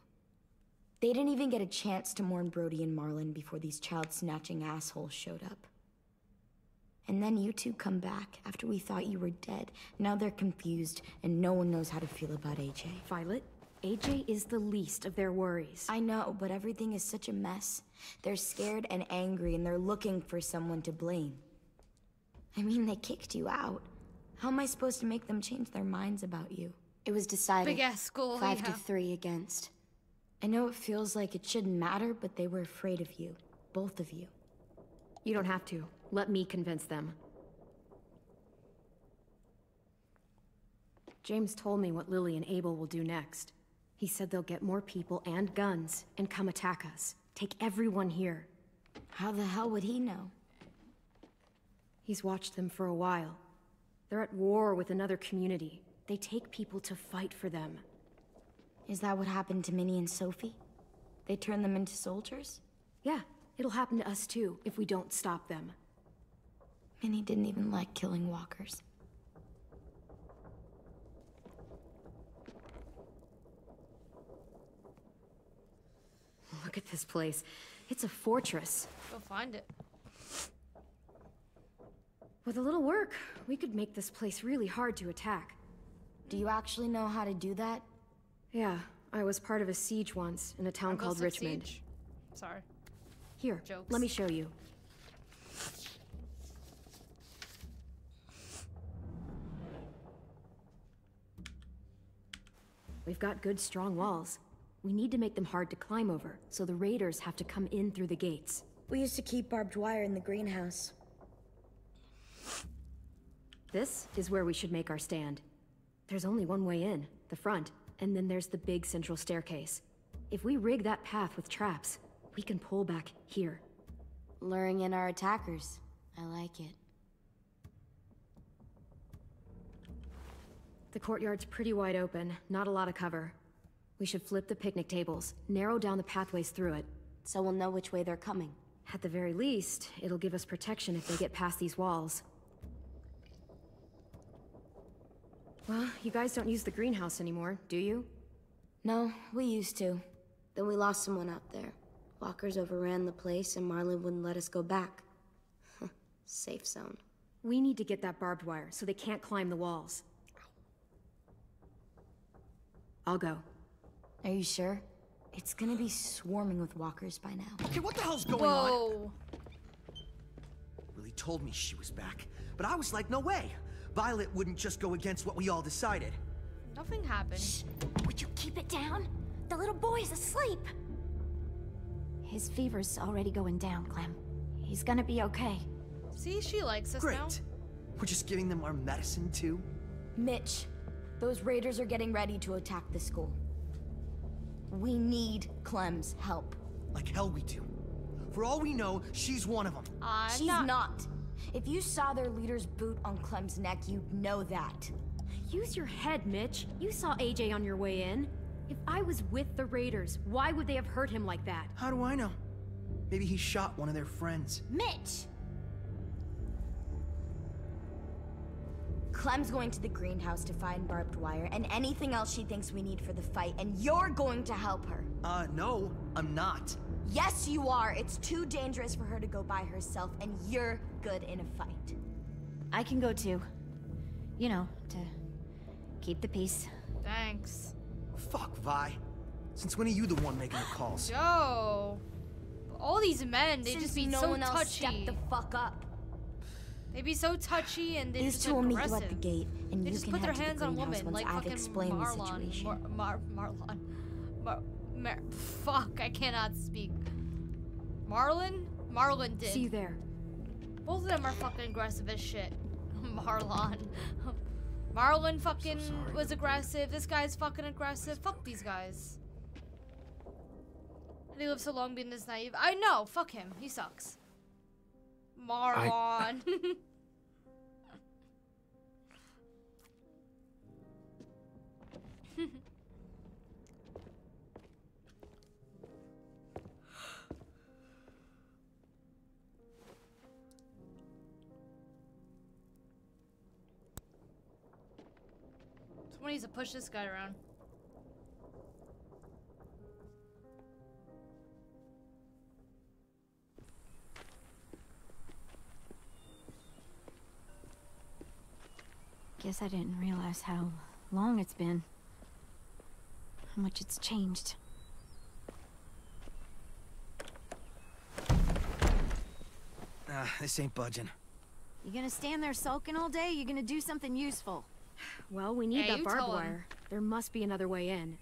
They didn't even get a chance to mourn Brody and Marlon before these child-snatching assholes showed up. And then you two come back after we thought you were dead. Now they're confused and no one knows how to feel about A J. Violet? A J is the least of their worries. I know, but everything is such a mess. They're scared and angry, and they're looking for someone to blame. I mean, they kicked you out. How am I supposed to make them change their minds about you? It was decided Big-ass goal, five yeah. to three against. I know it feels like it shouldn't matter, but they were afraid of you. Both of you. You don't have to. Let me convince them. James told me what Lilly and Abel will do next. He said they'll get more people and guns and come attack us. Take everyone here. How the hell would he know? He's watched them for a while. They're at war with another community. They take people to fight for them. Is that what happened to Minnie and Sophie? They turn them into soldiers? Yeah, it'll happen to us too if we don't stop them. Minnie didn't even like killing walkers. Look at this place. It's a fortress. Go find it. With a little work, we could make this place really hard to attack. Do you actually know how to do that? Yeah, I was part of a siege once in a town called Richmond. Siege? Sorry. Here, Jokes. Let me show you. We've got good, strong walls. We need to make them hard to climb over, so the raiders have to come in through the gates. We used to keep barbed wire in the greenhouse. This is where we should make our stand. There's only one way in, the front, and then there's the big central staircase. If we rig that path with traps, we can pull back here. Luring in our attackers. I like it. The courtyard's pretty wide open, not a lot of cover. We should flip the picnic tables, narrow down the pathways through it. so we'll know which way they're coming. At the very least, it'll give us protection if they get past these walls. Well, you guys don't use the greenhouse anymore, do you? No, we used to. Then we lost someone out there. Walkers overran the place and Marlon wouldn't let us go back. Safe zone. We need to get that barbed wire so they can't climb the walls. I'll go. Are you sure? It's gonna be swarming with walkers by now. Okay, what the hell's going Whoa. on? Lilly told me she was back, but I was like, no way. Violet wouldn't just go against what we all decided. Nothing happened. Shh. Would you keep it down? The little boy's asleep. His fever's already going down, Clem. He's gonna be okay. See, she likes us Great. now. We're just giving them our medicine, too. Mitch, those raiders are getting ready to attack the school. We need Clem's help. Like hell we do. For all we know, she's one of them. Uh, she's not. not. If you saw their leader's boot on Clem's neck, you'd know that. Use your head, Mitch. You saw A J on your way in. If I was with the raiders, why would they have hurt him like that? How do I know? Maybe he shot one of their friends. Mitch! Clem's going to the greenhouse to find barbed wire and anything else she thinks we need for the fight, and you're going to help her. Uh, no, I'm not. Yes, you are. It's too dangerous for her to go by herself, and you're good in a fight. I can go too. You know, to keep the peace. Thanks. Fuck, Vi. Since when are you the one making the calls? Yo. All these men, they Since just be no so one touchy. Else stepped the fuck up. They be so touchy and they just aggressive. Meet you at the gate, and they you just can put their hands the on women, like I've fucking Marlon. The situation. Mar Mar Marlon. Mar Mar fuck, I cannot speak. Marlon? Marlon did. See you there. Both of them are fucking aggressive as shit. Marlon. Marlon fucking so was aggressive. This guy's fucking aggressive. Fuck these guys. They live so long being this naive. I know. Fuck him. He sucks. Marlon. I... Someone needs to push this guy around. Guess I didn't realize how long it's been. How much it's changed. Ah, uh, this ain't budging. You gonna stand there sulking all day? You gonna do something useful? Well, we need yeah, that barbed wire. There must be another way in.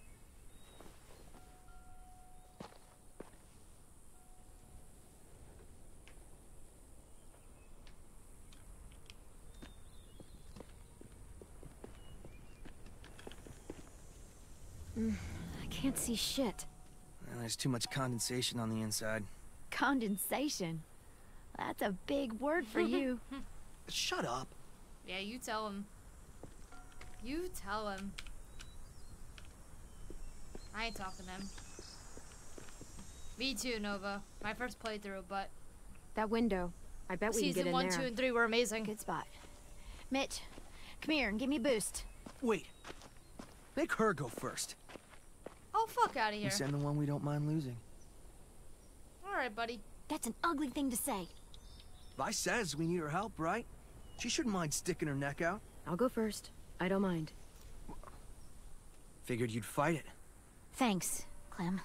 I can't see shit. Well, there's too much condensation on the inside. Condensation? That's a big word for you. Shut up. Yeah, you tell him. You tell him. I ain't talking to him. Me too, Nova. My first playthrough, but... That window. I bet we can get in there. Season one, two, and three were amazing. Good spot. Mitch, come here and give me a boost. Wait. Make her go first. Oh, fuck out of here. We send the one we don't mind losing. Alright, buddy. That's an ugly thing to say. Vi says we need her help, right? She shouldn't mind sticking her neck out. I'll go first. I don't mind. Figured you'd fight it. Thanks, Clem.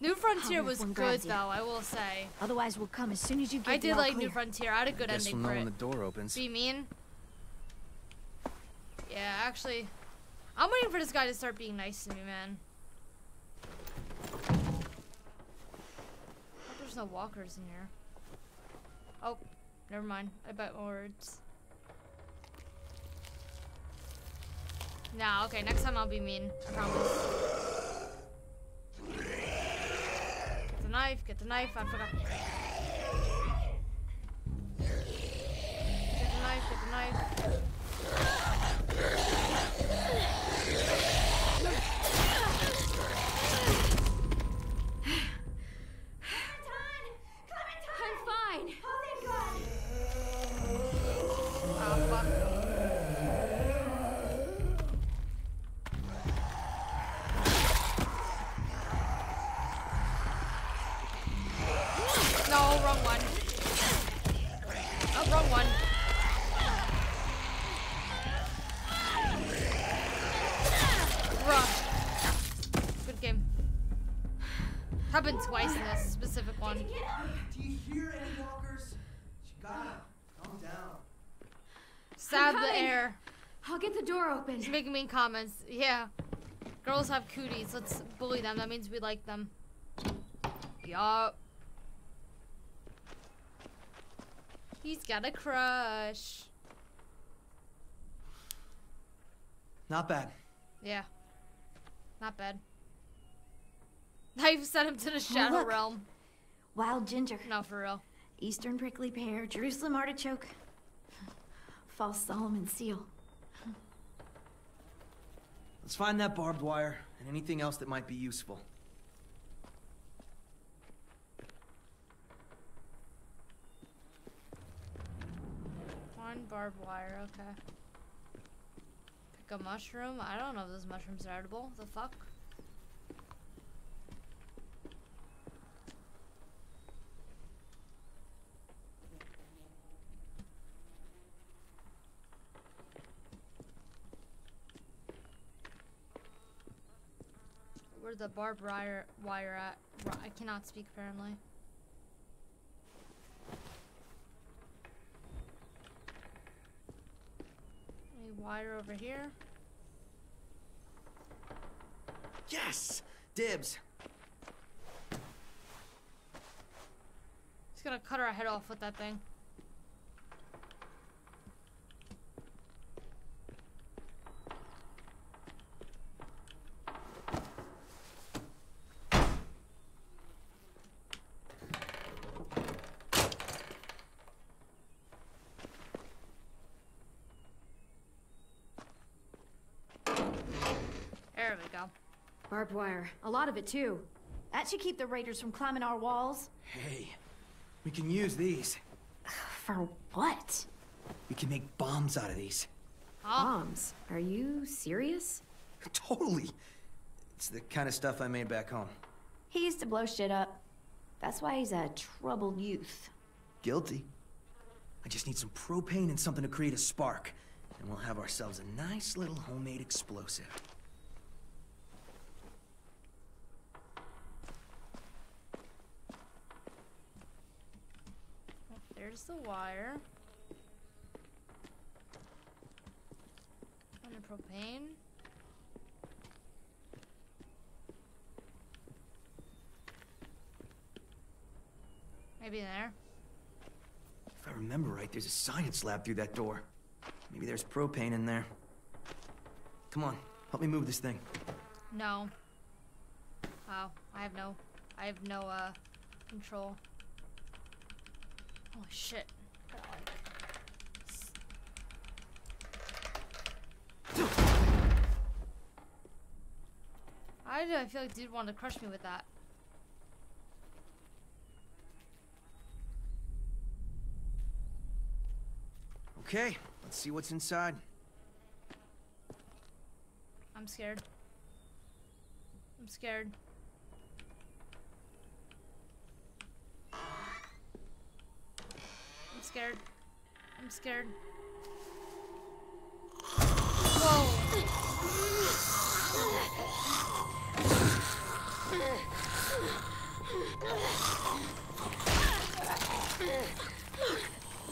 New Frontier was good, though, I will say. Otherwise, we'll come as soon as you get the all clear. I did like New Frontier. I had a good ending for it. When the door opens. Be mean. Yeah, actually, I'm waiting for this guy to start being nice to me, man. There's no walkers in here. Oh, never mind. I bet my words. Nah, okay, next time I'll be mean. I promise. Get the knife, get the knife. I forgot. Get the knife, get the knife. No, wrong one. Oh, wrong one. Rough. Good game. Happened twice in this specific one. Do you hear any walkers? You gotta calm down. Stab the air. I'll get the door open. He's making mean comments. Yeah. Girls have cooties. Let's bully them. That means we like them. Yup. He's got a crush. Not bad. Yeah. Not bad. Now you've sent him to the Shadow oh, Realm. Wild ginger. No, for real. Eastern prickly pear, Jerusalem artichoke, false Solomon seal. Let's find that barbed wire and anything else that might be useful. One barbed wire, okay. Pick a mushroom. I don't know if those mushrooms are edible. The fuck? Where's the barbed wire, wire at? I cannot speak apparently. Wire over here. Yes! Dibs! He's gonna cut our head off with that thing. Barbed wire. A lot of it, too. That should keep the raiders from climbing our walls. Hey, we can use these. For what? We can make bombs out of these. Oh. Bombs? Are you serious? Totally. It's the kind of stuff I made back home. He used to blow shit up. That's why he's a troubled youth. Guilty. I just need some propane and something to create a spark. And we'll have ourselves a nice little homemade explosive. There's the wire. And the propane. Maybe there. If I remember right, there's a science lab through that door. Maybe there's propane in there. Come on, help me move this thing. No. Wow, I have no, I have no, uh, control. Oh shit. I do I feel like dude wanted to crush me with that. Okay, let's see what's inside. I'm scared. I'm scared. I'm scared. I'm scared. Whoa.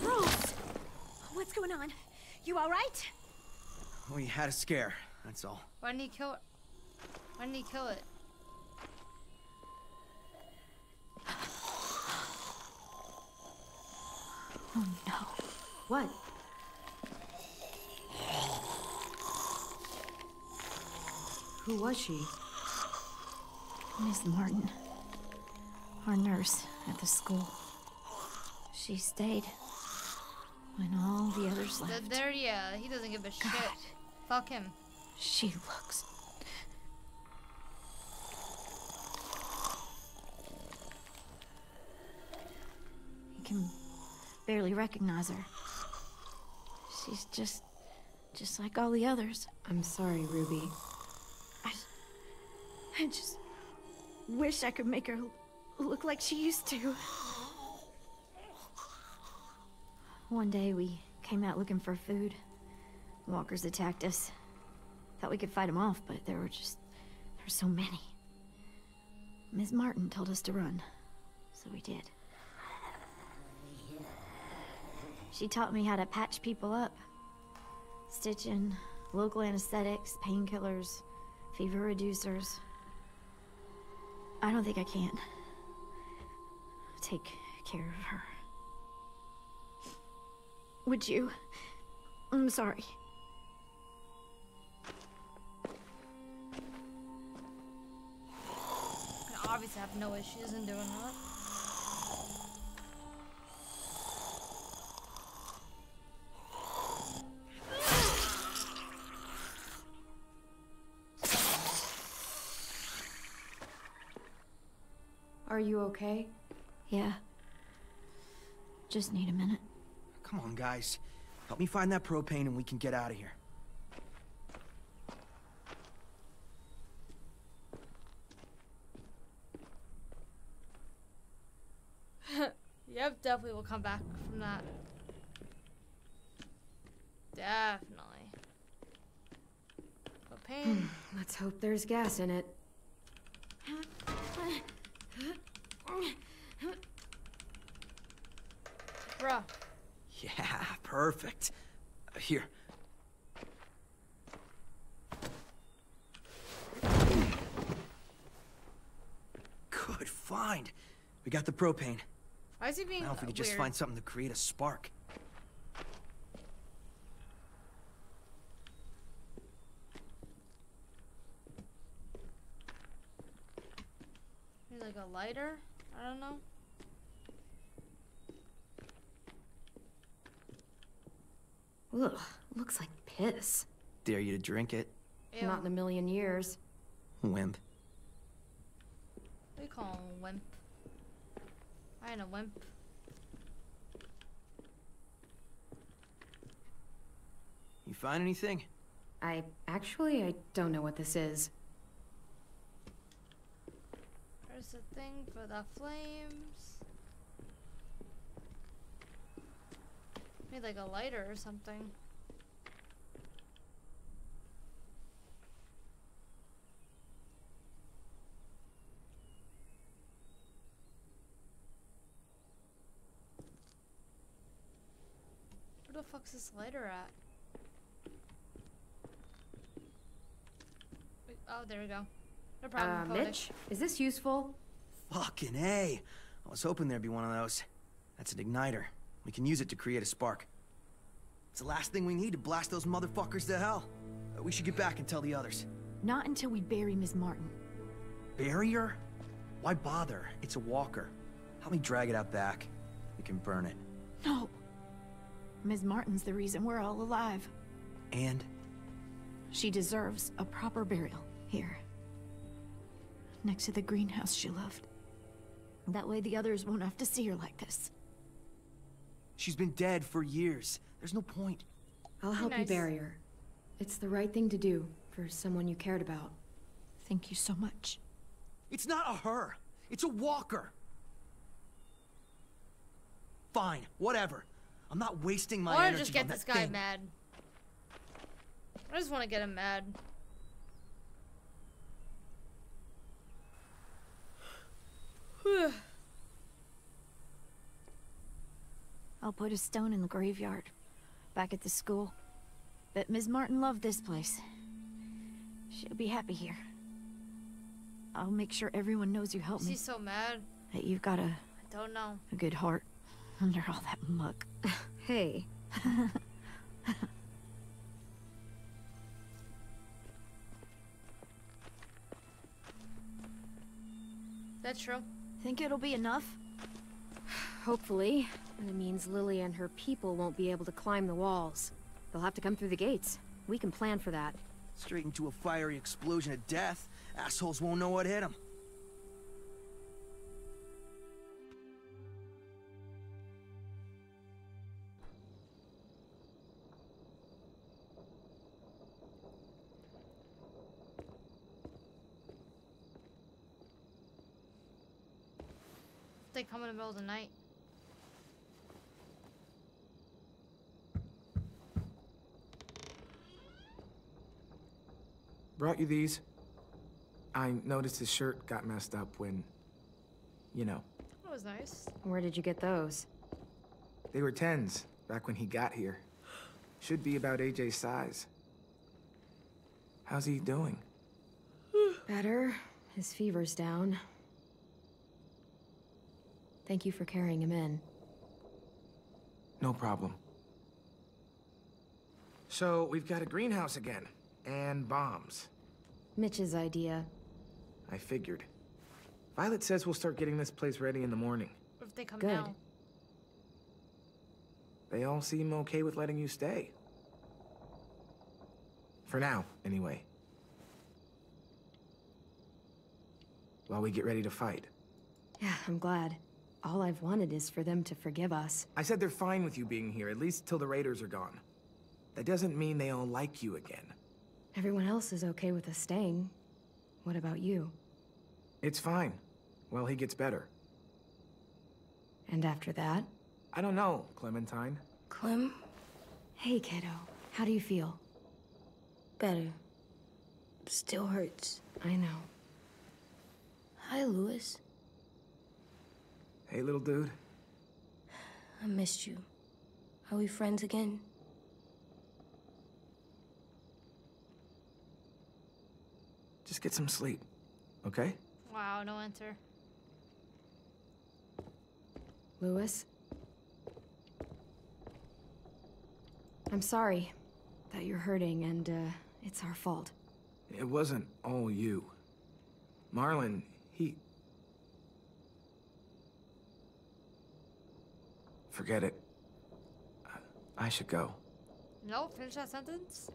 Rose! What's going on? You alright? We had a scare, that's all. Why didn't he kill it? Why didn't he kill it? Oh no. What? Who was she? Miss Martin. Our nurse at the school. She stayed when all the others left. There, yeah, he doesn't give a shit. God. Fuck him. She looks... He can... barely recognize her. She's just... just like all the others. I'm sorry, Ruby. I... I just... wish I could make her look like she used to. One day we came out looking for food. Walkers attacked us. Thought we could fight them off, but there were just... there were so many. Miz Martin told us to run, so we did. She taught me how to patch people up. Stitching, local anesthetics, painkillers, fever reducers. I don't think I can take care of her. Would you? I'm sorry. I obviously have no issues in doing that. Are you okay? Yeah. Just need a minute. Come on, guys. Help me find that propane and we can get out of here. Yep, definitely will come back from that. Definitely. Propane. Let's hope there's gas in it. Bruh. Yeah, perfect. Uh, here. Good find. We got the propane. Why is he being weird? Now if we could just find something to create a spark. Maybe like a lighter? I don't know. Ugh, looks like piss. Dare you to drink it? Ew. Not in a million years. Wimp. We call him wimp. I ain't a wimp. You find anything? I actually I don't know what this is. There's a thing for the flames. Maybe like a lighter or something. Where the fuck's this lighter at? Wait, oh, there we go. No problem. Uh, Mitch, is this useful? Fucking A. I was hoping there'd be one of those. That's an igniter. We can use it to create a spark. It's the last thing we need to blast those motherfuckers to hell. We should get back and tell the others. Not until we bury Miz Martin. Bury her? Why bother? It's a walker. Help me drag it out back. We can burn it. No. Miz Martin's the reason we're all alive. And? She deserves a proper burial here. Next to the greenhouse she loved. That way the others won't have to see her like this. She's been dead for years. There's no point. I'll help nice. you bury her. It's the right thing to do for someone you cared about. Thank you so much. It's not a her. It's a walker. Fine, whatever. I'm not wasting my energy on that thing. I want to just get this guy mad. I just want to get him mad. Whew. I'll put a stone in the graveyard, back at the school. But Miz Martin loved this place. She'll be happy here. I'll make sure everyone knows you helped me. She's so mad. That you've got a... I don't know. A good heart under all that muck. Hey. That's true. Think it'll be enough? Hopefully. It means Lily and her people won't be able to climb the walls. They'll have to come through the gates. We can plan for that. Straight into a fiery explosion of death. Assholes won't know what hit them. They come in the middle of the night. brought you these. I noticed his shirt got messed up when, you know. That was nice. Where did you get those? They were Tenn's back when he got here. Should be about A J's size. How's he doing? Better. His fever's down. Thank you for carrying him in. No problem. So, we've got a greenhouse again. And bombs. Mitch's idea. I figured. Violet says we'll start getting this place ready in the morning. If they come now. They all seem okay with letting you stay. For now, anyway. While we get ready to fight. Yeah, I'm glad. All I've wanted is for them to forgive us. I said they're fine with you being here, at least till the Raiders are gone. That doesn't mean they all like you again. Everyone else is okay with us staying. What about you? It's fine. Well, he gets better. And after that? I don't know, Clementine. Clem? Hey, kiddo. How do you feel? Better. Still hurts. I know. Hi, Louis. Hey, little dude. I missed you. Are we friends again? Just get some sleep, okay? Wow, no answer. Louis? I'm sorry that you're hurting, and uh, it's our fault. It wasn't all you. Marlon, he... Forget it. I should go. No, finish that sentence.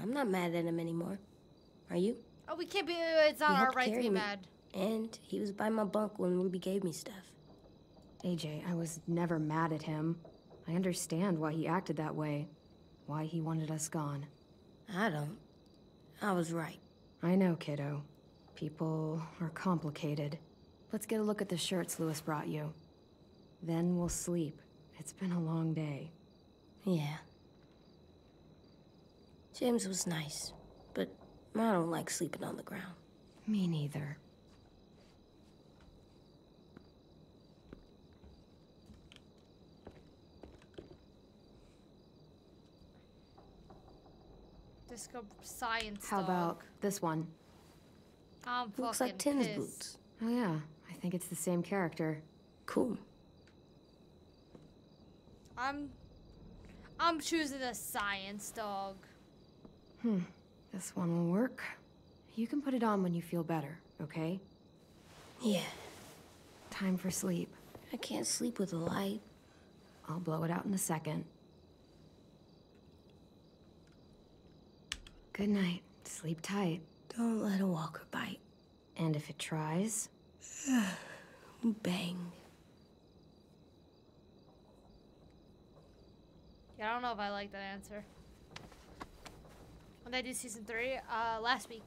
I'm not mad at him anymore. Are you? Oh, we can't be... It's not our right to be mad. And he was by my bunk when Ruby gave me stuff. A J, I was never mad at him. I understand why he acted that way. Why he wanted us gone. I don't. I was right. I know, kiddo. People are complicated. Let's get a look at the shirts Louis brought you. Then we'll sleep. It's been a long day. Yeah. James was nice, but I don't like sleeping on the ground. Me neither. Disco science. How dog. About this one? I'm Looks like Tim's pissed. Boots. Oh yeah, I think it's the same character. Cool. I'm, I'm choosing a science dog. Hmm, this one will work. You can put it on when you feel better, okay? Yeah. Time for sleep. I can't sleep with a light. I'll blow it out in a second. Good night. Sleep tight. Don't let a walker bite. And if it tries... Bang. Yeah, I don't know if I like that answer. When I did season three, uh, last week.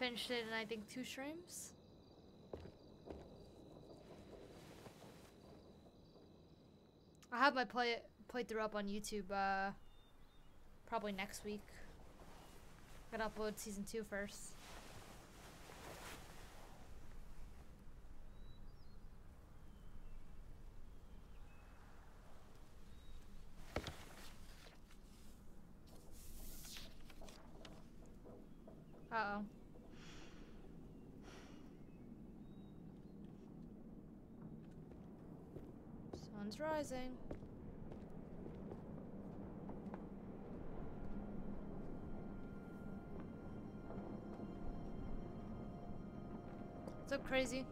Finished it in, I think, two streams. I have my play playthrough up on YouTube, uh, probably next week. I'm gonna upload season two first. Uh-oh. Sun's rising. What's up, crazy?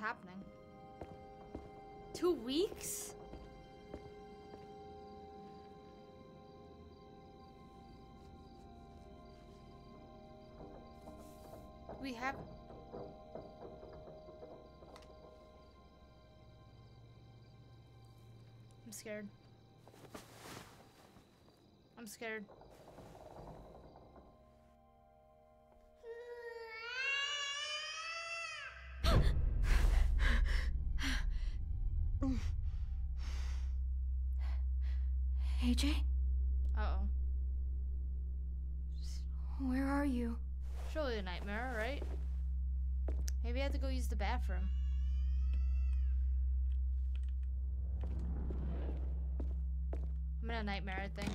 Happening two weeks we have I'm scared I'm scared. A J? Uh-oh. Where are you? Surely a nightmare, right? Maybe I have to go use the bathroom. I'm in a nightmare, I think.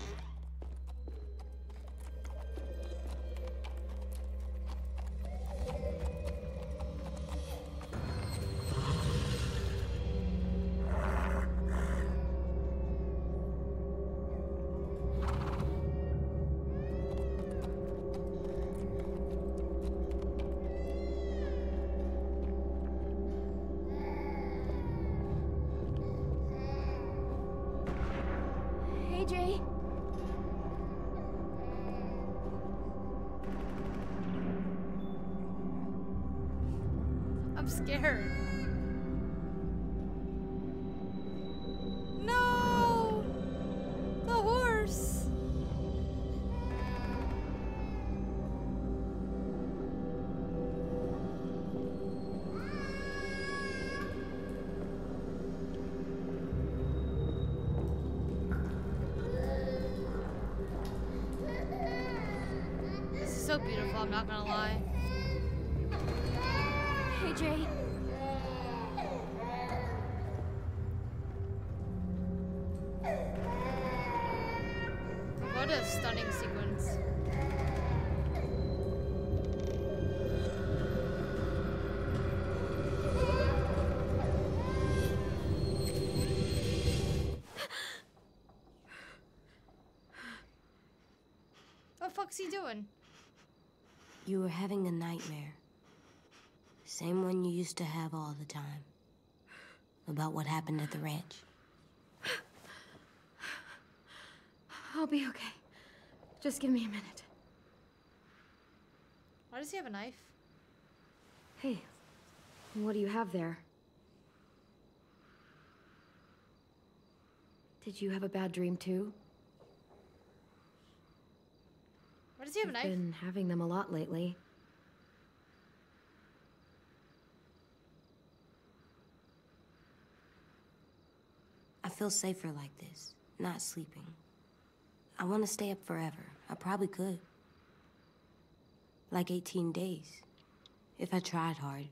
Beautiful, I'm not gonna lie. A J. What a stunning sequence. What the fuck's he doing? You were having a nightmare. Same one you used to have all the time. About what happened at the ranch. I'll be okay. Just give me a minute. Why does he have a knife? Hey, what do you have there? Did you have a bad dream too? Does he have a knife? I've been having them a lot lately. I feel safer like this, not sleeping. I want to stay up forever. I probably could. Like eighteen days, if I tried hard.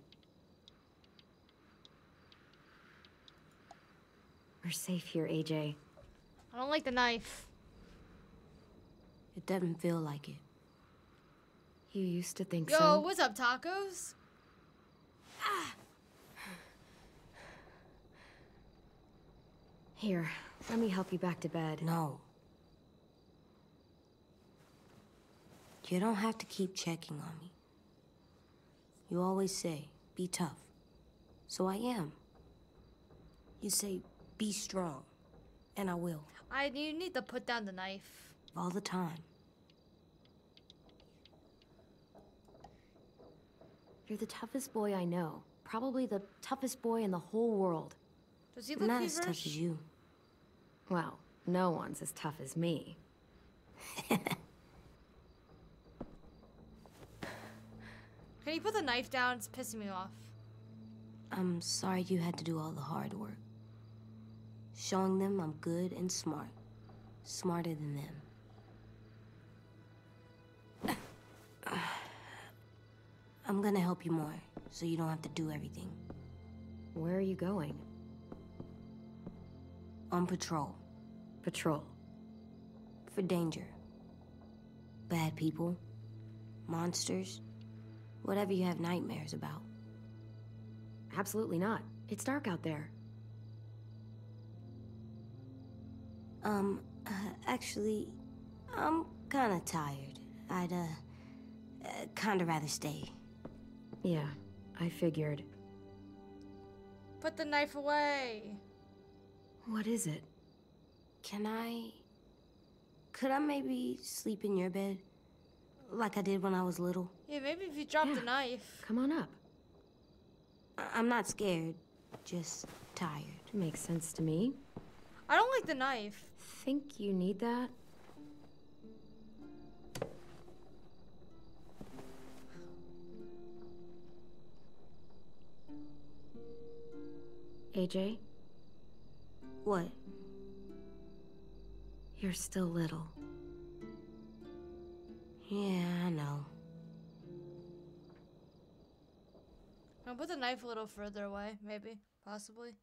We're safe here, A J. I don't like the knife. It doesn't feel like it. You used to think so. Yo, what's up, tacos? Ah. Here, let me help you back to bed. No. You don't have to keep checking on me. You always say, be tough. So I am. You say, be strong. And I will. I, you need to put down the knife. All the time. You're the toughest boy I know. Probably the toughest boy in the whole world. Does he look not feverish? As tough as you. Well, no one's as tough as me. Can you put the knife down? It's pissing me off. I'm sorry you had to do all the hard work. Showing them I'm good and smart. Smarter than them. I'm gonna help you more, so you don't have to do everything. Where are you going? On patrol. Patrol? For danger. Bad people. Monsters. Whatever you have nightmares about. Absolutely not. It's dark out there. Um, uh, actually, I'm kinda tired. I'd, uh, uh kinda rather stay. Yeah, I figured. Put the knife away. What is it? Can I... Could I maybe sleep in your bed? Like I did when I was little? Yeah, maybe if you dropped yeah. the knife. Come on up. I I'm not scared. Just tired. Makes sense to me. I don't like the knife. Think you need that? A J? What? You're still little. Yeah, I know. I'll put the knife a little further away, maybe, possibly.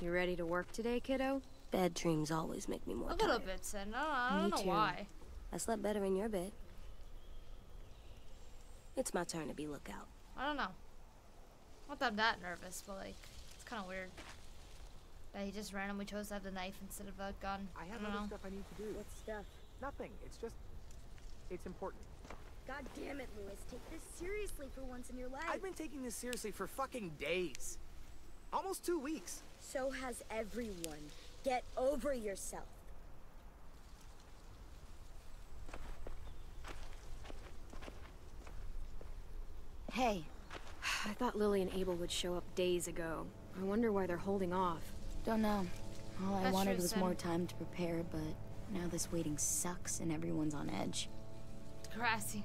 You ready to work today, kiddo? Bad dreams always make me more tired. A little bit, Sen. No, I don't know why. I slept better in your bed. It's my turn to be lookout. I don't know. Not that I'm that nervous, but like, it's kind of weird that he just randomly chose to have the knife instead of a gun. I have other stuff I need to do. What stuff? Nothing. It's just, it's important. God damn it, Louis! Take this seriously for once in your life. I've been taking this seriously for fucking days. Almost two weeks. So has everyone. Get over yourself. Hey, I thought Lilly and Abel would show up days ago. I wonder why they're holding off. Don't know. All I That's wanted was son. more time to prepare, but now this waiting sucks and everyone's on edge. Grassy.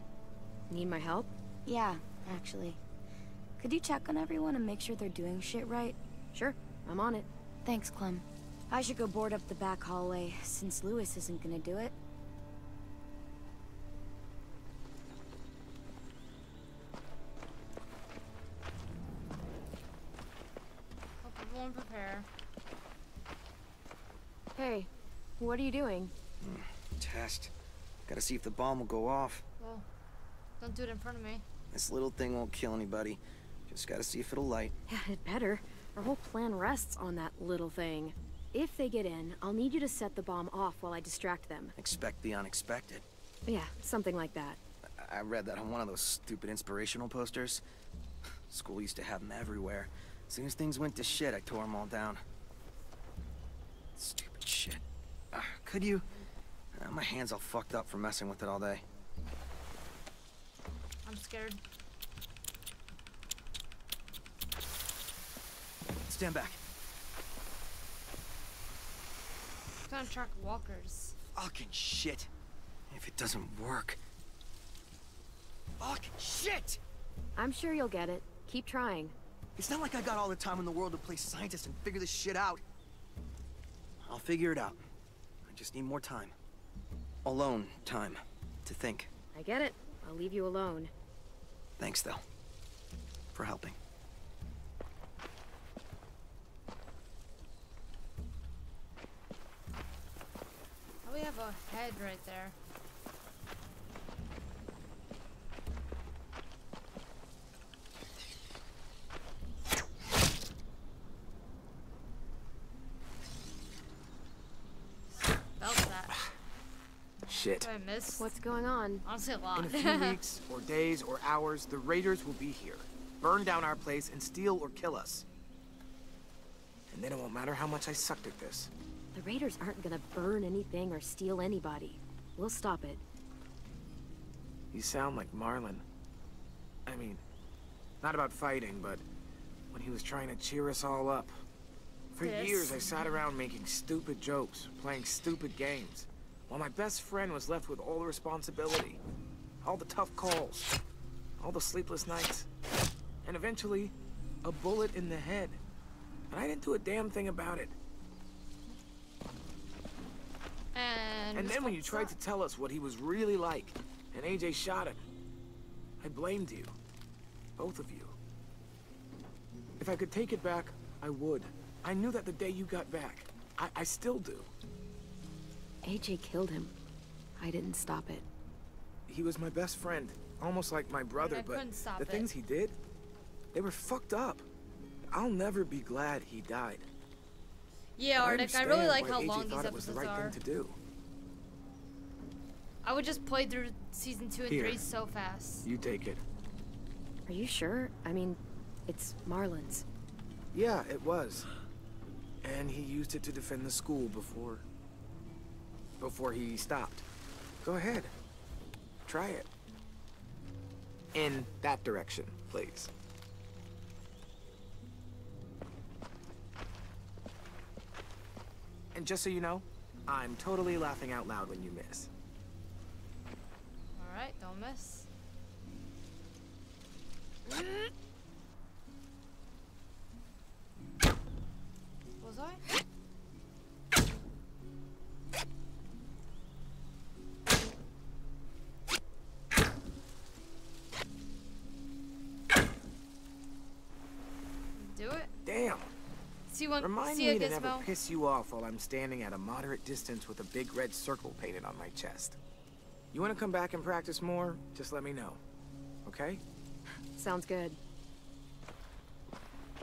Need my help? Yeah, actually. Could you check on everyone and make sure they're doing shit right? Sure, I'm on it. Thanks, Clem. I should go board up the back hallway, since Louis isn't gonna do it. Hope everyone prepare. Hey, what are you doing? Mm, test. Gotta see if the bomb will go off. Well, don't do it in front of me. This little thing won't kill anybody. Just gotta see if it'll light. Yeah, it better. Our whole plan rests on that little thing. If they get in, I'll need you to set the bomb off while I distract them. Expect the unexpected. Yeah, something like that. I, I read that on one of those stupid inspirational posters. School used to have them everywhere. As soon as things went to shit, I tore them all down. Stupid shit. Uh, could you? Uh, my hand's all fucked up from messing with it all day. I'm scared. Stand back. I'm trying to track walkers. Fucking shit. If it doesn't work. Fucking shit! I'm sure you'll get it. Keep trying. It's not like I got all the time in the world to play scientist and figure this shit out. I'll figure it out. I just need more time. Alone time. To think. I get it. I'll leave you alone. Thanks, though, for helping. Oh, we have a head right there. Shit. I missed. What's going on? Honestly, a lot. In a few weeks, or days, or hours, the raiders will be here. Burn down our place and steal or kill us. And then it won't matter how much I sucked at this. The raiders aren't gonna burn anything or steal anybody. We'll stop it. You sound like Marlon. I mean, not about fighting, but when he was trying to cheer us all up. For this. years, I sat around making stupid jokes, playing stupid games. While my best friend was left with all the responsibility, all the tough calls, all the sleepless nights, and eventually, a bullet in the head. And I didn't do a damn thing about it. And, and then when you tried to tell us what he was really like, and A J shot him, I blamed you. Both of you. If I could take it back, I would. I knew that the day you got back. I, I still do. A J killed him. I didn't stop it. He was my best friend, almost like my brother, but the things he did, they were fucked up. I'll never be glad he died. Yeah, Arctic, I really like how long these episodes are. I would just play through season two and three so fast. You take it. Are you sure? I mean, it's Marlon's. Yeah, it was. And he used it to defend the school before... Before he stopped. Go ahead. Try it. In that direction, please. just so you know, I'm totally laughing out loud when you miss. Alright, don't miss. Was I? Remind me to never piss you off while I'm standing at a moderate distance with a big red circle painted on my chest. You want to come back and practice more? Just let me know. Okay? Sounds good.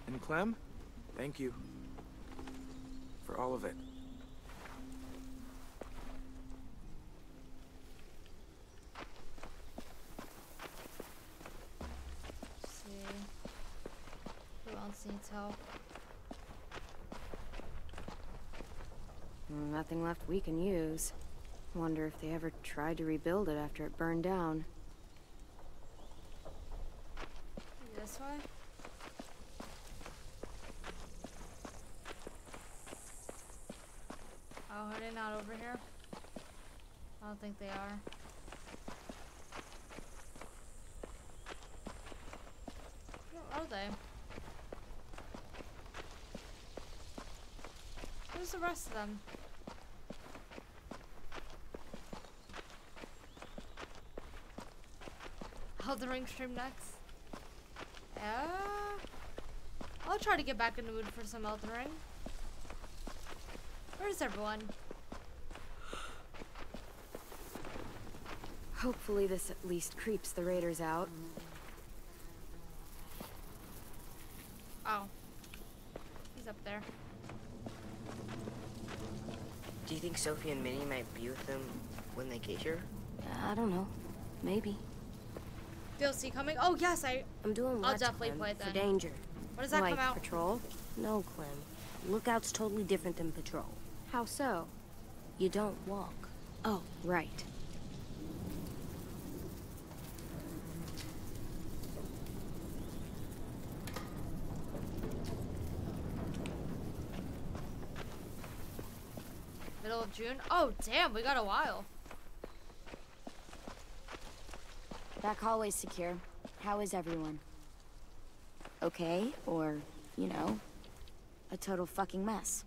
And Clem, thank you. For all of it. Let's see. Who else needs help? Nothing left we can use. Wonder if they ever tried to rebuild it after it burned down. Maybe this way? Oh, are they not over here? I don't think they are. Where are they? Where's the rest of them? The ring stream next. Yeah. I'll try to get back in the mood for some Elden Ring. Where's everyone? Hopefully this at least creeps the raiders out. Oh. He's up there. Do you think Sophie and Minnie might be with them when they get here? Uh, I don't know. Maybe. D L C coming? Oh yes, I. I'm doing. I'll definitely play it then. For danger. What does that like come out? Patrol? No, Clem. Lookout's totally different than patrol. How so? You don't walk. Oh, right. Middle of June. Oh damn, we got a while. Back hallway's secure. How is everyone? Okay, or, you know, a total fucking mess.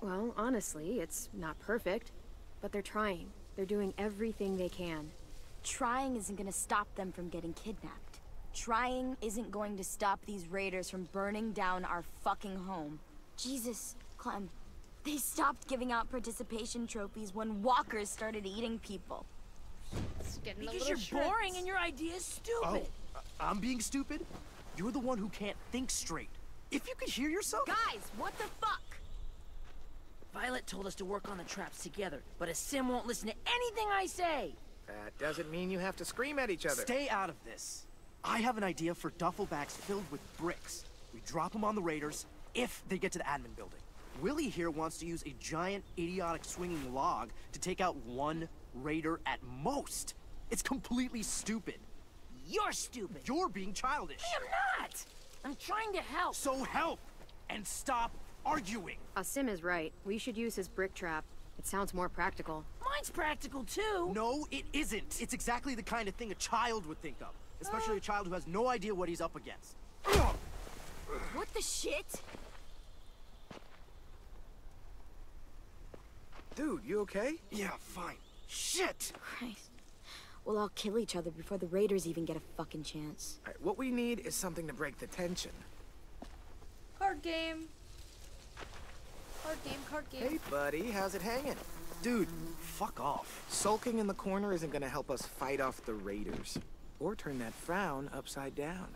Well, honestly, it's not perfect, but they're trying. They're doing everything they can. Trying isn't gonna stop them from getting kidnapped. Trying isn't going to stop these raiders from burning down our fucking home. Jesus, Clem. They stopped giving out participation trophies when walkers started eating people. Because you're shirts. boring and your idea is stupid. Oh, I'm being stupid? You're the one who can't think straight. If you could hear yourself... Guys, what the fuck? Violet told us to work on the traps together, but Aasim won't listen to anything I say. That doesn't mean you have to scream at each other. Stay out of this. I have an idea for duffel bags filled with bricks. We drop them on the raiders if they get to the admin building. Willie here wants to use a giant, idiotic swinging log to take out one raider at most. It's completely stupid. You're stupid. You're being childish. I am not. I'm trying to help. So help and stop arguing. Aasim is right. We should use his brick trap. It sounds more practical. Mine's practical too. No, it isn't. It's exactly the kind of thing a child would think of, especially uh. a child who has no idea what he's up against. What the shit? Dude, you okay? Yeah, fine. Shit! Christ. We'll all kill each other before the raiders even get a fucking chance. All right, what we need is something to break the tension. Card game. Card game, card game. Hey, buddy, how's it hanging? Dude, fuck off. Sulking in the corner isn't gonna help us fight off the raiders. Or turn that frown upside down.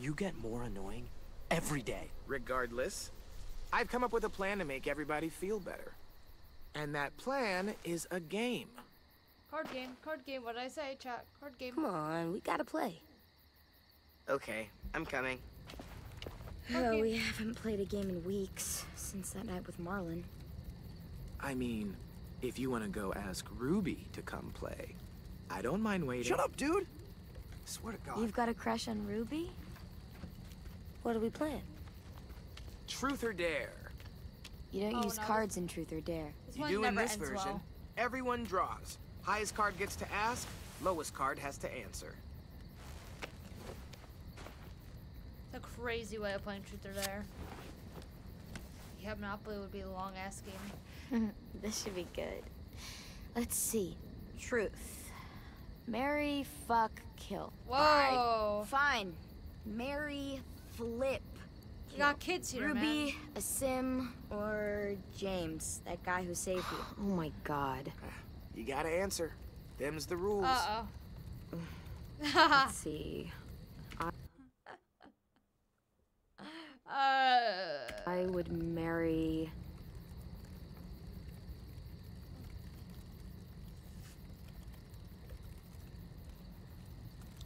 You get more annoying every day. Regardless, I've come up with a plan to make everybody feel better. And that plan is a game. Card game, card game, what did I say, chat? Card game. Come on, we gotta play. Okay, I'm coming. Oh, we haven't played a game in weeks, since that night with Marlon. I mean, if you want to go ask Ruby to come play, I don't mind waiting. Shut up, dude! I swear to God. You've got a crush on Ruby? What are we playing? Truth or Dare. You don't oh, use no. cards in Truth or Dare. This you do in this version. Well. Everyone draws. Highest card gets to ask, lowest card has to answer. It's a crazy way of playing Truth or Dare. Yeah, Monopoly would be a long-ass game. This should be good. Let's see. Truth. Marry, fuck, kill. Whoa. Bye. Fine. Marry, flip. You got kids here, Ruby, man. Ruby, Aasim, or James, that guy who saved you. Oh my god. You gotta answer. Them's the rules. Uh-oh. Let's see. I... Uh... I would marry...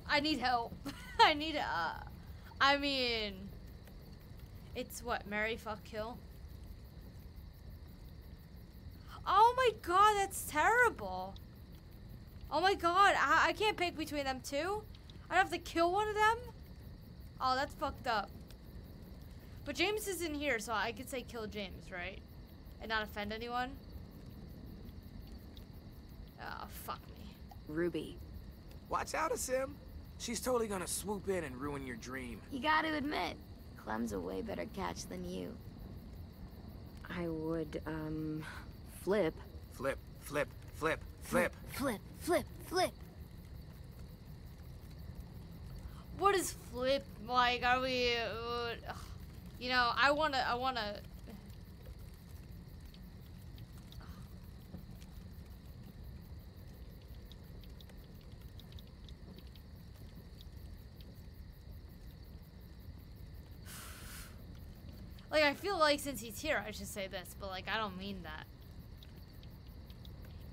I need help. I need, uh... I mean... It's what? Marry, fuck, kill? Oh my god, that's terrible. Oh my god, I, I can't pick between them two? I'd have to kill one of them? Oh, that's fucked up. But James isn't here, so I could say kill James, right? And not offend anyone? Oh, fuck me. Ruby. Watch out, Aasim. She's totally gonna swoop in and ruin your dream. You gotta admit. Clem's a way better catch than you. I would, um, flip. Flip, flip, flip, flip. Flip, flip, flip. What is flip? Like, are we, uh, you know, I wanna, I wanna. Like, I feel like since he's here, I should say this, but, like, I don't mean that.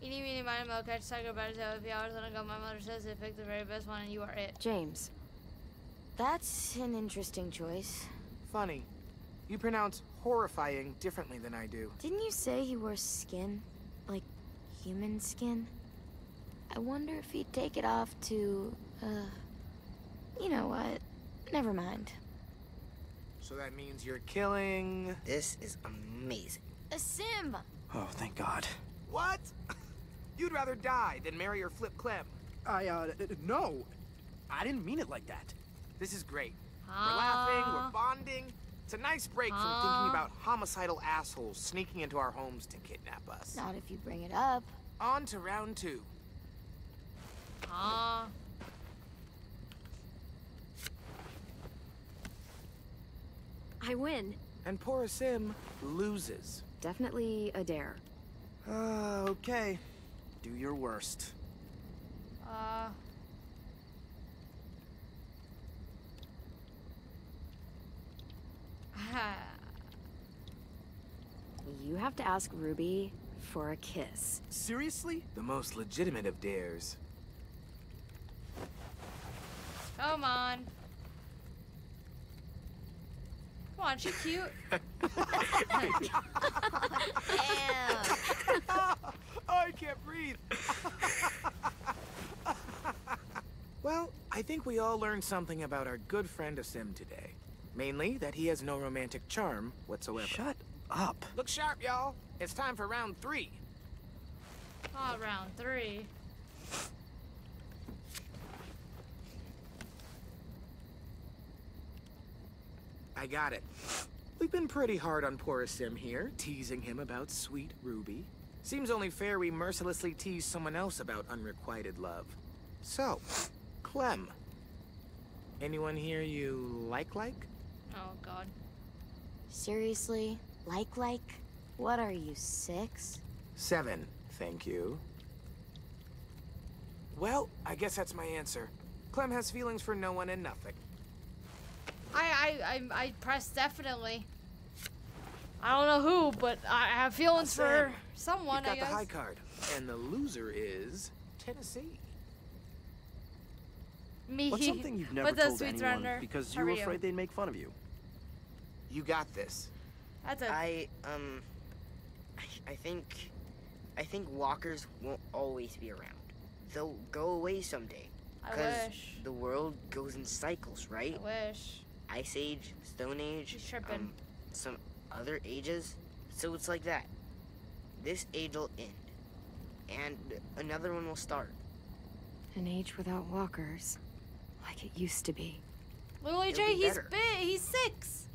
Eeny, meeny, miny, moe, catch, tiger, better, tail, if you hours let it go, my mother says it, pick the very best one, and you are it. James. That's an interesting choice. Funny. You pronounce horrifying differently than I do. Didn't you say he wore skin? Like, human skin? I wonder if he'd take it off to, uh... You know what? Never mind. So that means you're killing... This is amazing. Aasim! Oh, thank God. What? You'd rather die than marry or flip Clem. I, uh, no. I didn't mean it like that. This is great. Uh, we're laughing, we're bonding. It's a nice break uh, from thinking about homicidal assholes sneaking into our homes to kidnap us. Not if you bring it up. On to round two. Ah. Uh. I win. And poor Aasim loses. Definitely a dare. Uh, okay. Do your worst. Uh... You have to ask Ruby for a kiss. Seriously? The most legitimate of dares. Come on. Come on, she's cute. Oh, I can't breathe. Well, I think we all learned something about our good friend Aasim today. Mainly that he has no romantic charm whatsoever. Shut up. Look sharp, y'all. It's time for round three. Oh, round three. I got it. We've been pretty hard on poor Aasim here, teasing him about sweet Ruby. Seems only fair we mercilessly tease someone else about unrequited love. So, Clem. Anyone here you like-like? Oh, God. Seriously? Like-like? What are you, six? Seven, thank you. Well, I guess that's my answer. Clem has feelings for no one and nothing. I, I, I, I press definitely. I don't know who, but I have feelings for someone, I guess. You got the high card, and the loser is Tennessee. Me. What's something you've never told anyone because you were afraid they'd make fun of you? You got this. That's a... I, um, I, I think, I think walkers won't always be around. They'll go away someday. I wish. The world goes in cycles, right? I wish. Ice Age, Stone Age, um, some other ages, So it's like that. This age will end, and another one will start. An age without walkers, like it used to be. Little A J, be he's big. He's six.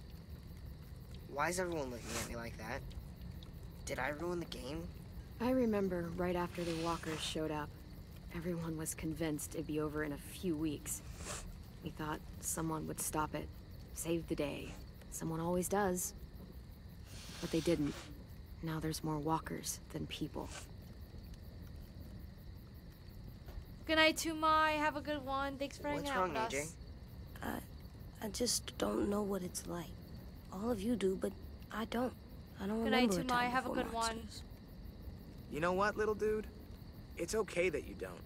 Why is everyone looking at me like that? Did I ruin the game? I remember right after the walkers showed up, everyone was convinced it'd be over in a few weeks. We thought someone would stop it, save the day. Someone always does. But they didn't. Now there's more walkers than people. Good night, Tumai. Have a good one. Thanks for hanging out with us. What's wrong, A J? I, I just don't know what it's like. All of you do, but I don't. I don't remember a time before monsters. Good night, Tumai. Have a good one. You know what, little dude? It's okay that you don't.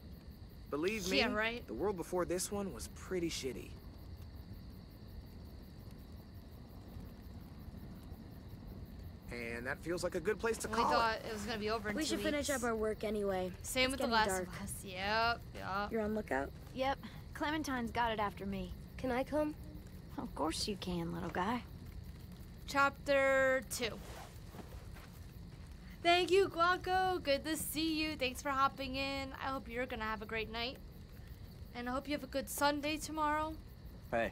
Believe me, yeah, right? The world before this one was pretty shitty. And that feels like a good place to call it. We thought it was gonna be over in two weeks. We should finish up our work anyway. Same with the last of us. Yep, yep. You're on lookout? Yep. Clementine's got it after me. Can I come? Of course you can, little guy. Chapter two. Thank you, Guaco. Good to see you. Thanks for hopping in. I hope you're gonna have a great night. And I hope you have a good Sunday tomorrow. Hey.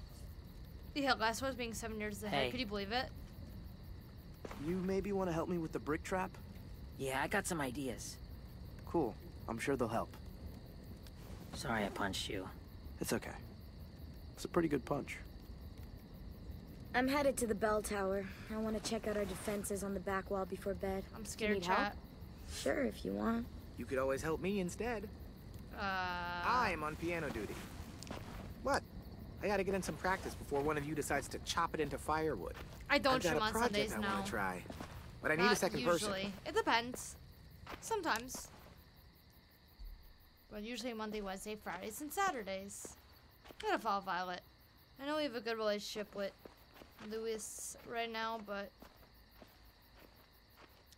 Yeah, last one's being seven years ahead. Hey. Could you believe it? You maybe want to help me with the brick trap? Yeah, I got some ideas. Cool. I'm sure they'll help. Sorry I punched you. It's okay. It's a pretty good punch. I'm headed to the bell tower. I want to check out our defenses on the back wall before bed. I'm scared, chat. Sure, if you want. You could always help me instead. Uh... I'm on piano duty. What? I gotta get in some practice before one of you decides to chop it into firewood. I don't trim on Sundays, no. I wanna try, but I need a second person. Not usually. It depends. Sometimes. But usually Monday, Wednesday, Fridays, and Saturdays. I gotta follow Violet. I know we have a good relationship with Louis right now, but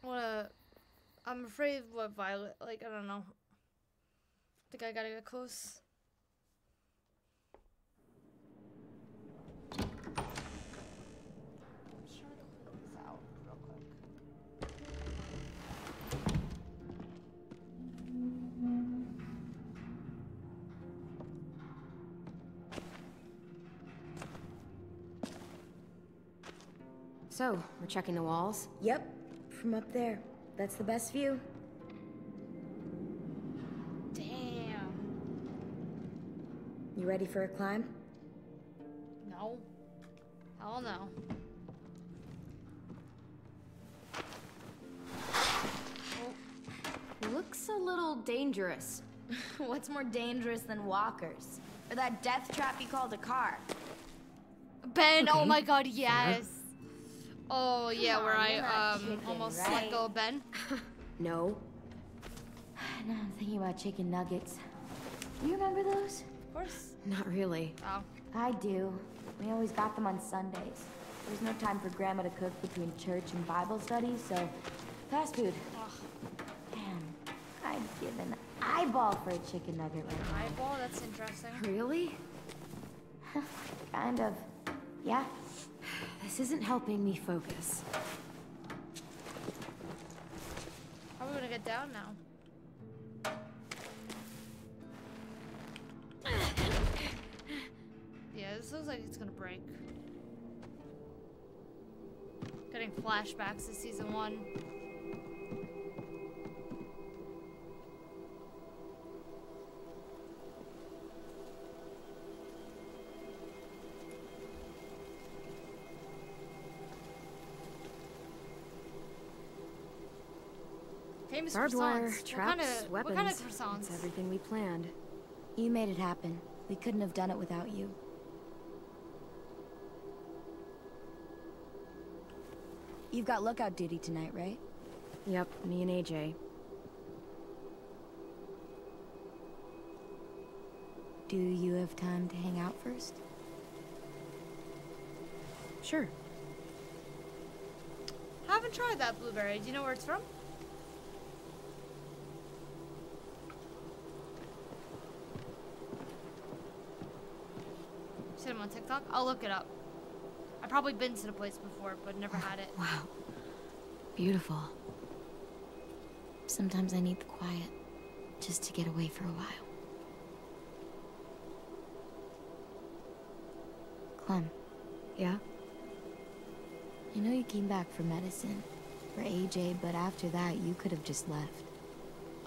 what a, I'm afraid what Violet, like, I don't know. I think I gotta get close. I'm just trying to clean this out real quick. So, we're checking the walls? Yep, from up there. That's the best view. Damn. You ready for a climb? No. Hell no. Oh. Looks a little dangerous. What's more dangerous than walkers? Or that death trap you called a car? Ben, okay. Oh my god, yes. Oh yeah, on, where I um chicken, almost right? Let go of Ben. No. Now I'm thinking about chicken nuggets. You remember those? Of course. Not really. Oh. I do. We always got them on Sundays. There's no time for Grandma to cook between church and Bible study, so fast food. Ugh. Man, I'd give an eyeball for a chicken nugget right now. An eyeball? That's interesting. Really? Kind of. Yeah. This isn't helping me focus. How are we gonna get down now? This looks like it's gonna break. Getting flashbacks to season one. Famous croissants. Traps, what kind of croissants? It's everything we planned. You made it happen. We couldn't have done it without you. You've got lookout duty tonight, right? Yep, me and A J. Do you have time to hang out first? Sure. Haven't tried that blueberry. Do you know where it's from? See them on TikTok? I'll look it up. I've probably been to the place before, but never had it. Wow. Beautiful. Sometimes I need the quiet, just to get away for a while. Clem. Yeah? I know you came back for medicine, for A J, but after that you could have just left.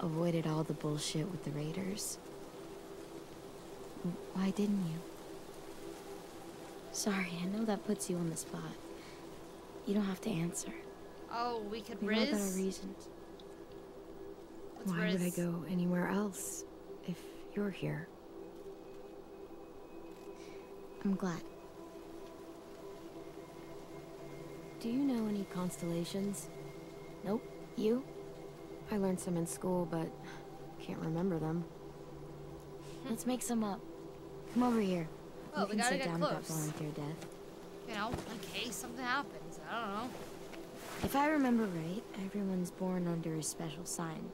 Avoided all the bullshit with the Raiders. Why didn't you? Sorry, I know that puts you on the spot. You don't have to answer. Oh, we could we riz? Know about our reasons. What's Why riz? Would I go anywhere else if you're here? I'm glad. Do you know any constellations? Nope. You? I learned some in school, but can't remember them. Let's make some up. Come over here. Oh, we gotta get close. You know, in case something happens. I don't know. If I remember right, everyone's born under a special sign,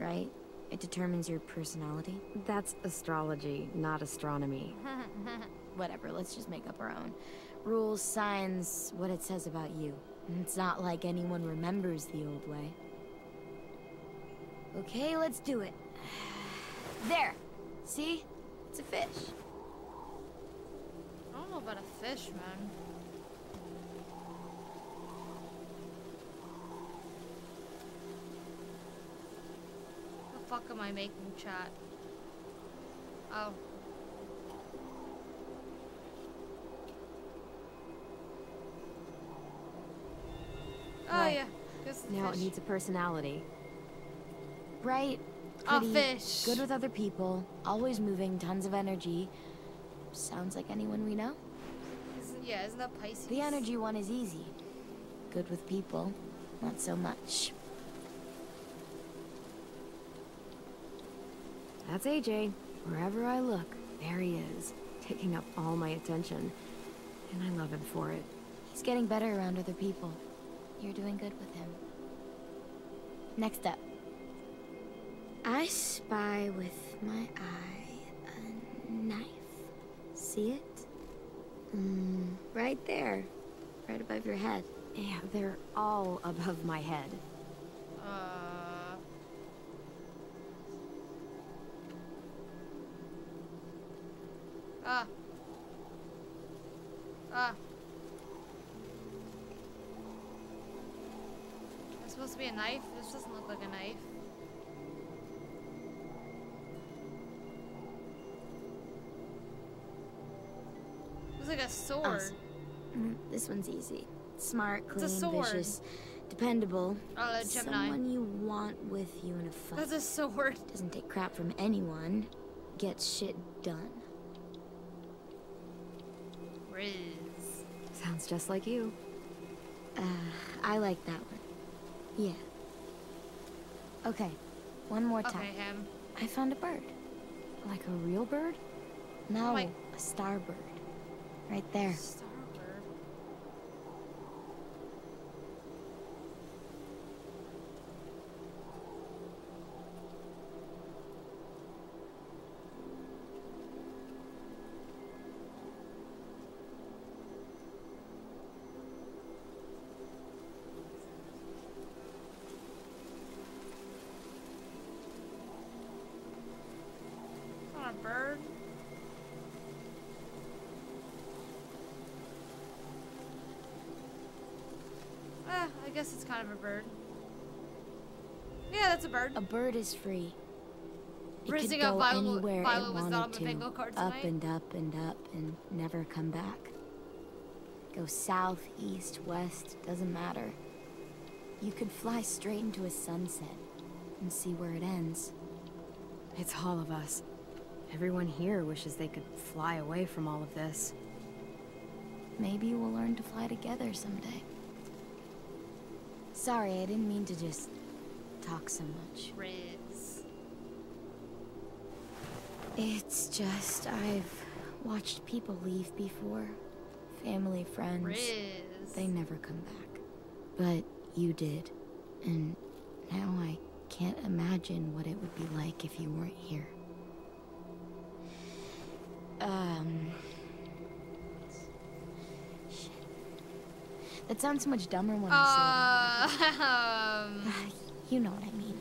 right? It determines your personality. That's astrology, not astronomy. Whatever, let's just make up our own. Rules, signs, what it says about you. It's not like anyone remembers the old way. Okay, let's do it. There! See? It's a fish. I don't know about a fish, man. The fuck am I making, chat? Oh. Oh, right. Yeah. This is now fish. It needs a personality. Right? A fish. Good with other people. Always moving. Tons of energy. Sounds like anyone we know. Isn't, yeah, isn't that Pisces? The energy one is easy. Good with people. Not so much. That's A J. Wherever I look, there he is. Taking up all my attention. And I love him for it. He's getting better around other people. You're doing good with him. Next up. I spy with my eye a knife. See it? Mm, right there. Right above your head. Yeah, they're all above my head. Uh... Ah. Ah. It's supposed to be a knife? This doesn't look like a knife. Like a sword. Oh, this one's easy. Smart, clean, it's a sword. Vicious, dependable. Uh, Gemini. Someone you want with you in a fight. That's a sword. Doesn't take crap from anyone. Gets shit done. Riz. Sounds just like you. Uh, I like that one. Yeah. Okay. One more time. Okay, him. I found a bird. Like a real bird? No, oh my, a starbird. Right there. Starboard. Not a bird. I guess it's kind of a bird. Yeah, that's a bird. A bird is free. It could go anywhere it wanted to. Up and up and up and never come back. Go south, east, west, doesn't matter. You could fly straight into a sunset and see where it ends. It's all of us. Everyone here wishes they could fly away from all of this. Maybe we'll learn to fly together someday. Sorry, I didn't mean to just talk so much. Riz. It's just I've watched people leave before. Family, friends. Riz. They never come back. But you did. And now I can't imagine what it would be like if you weren't here. Um... It sounds so much dumber when uh, you say that. Um, you know what I mean.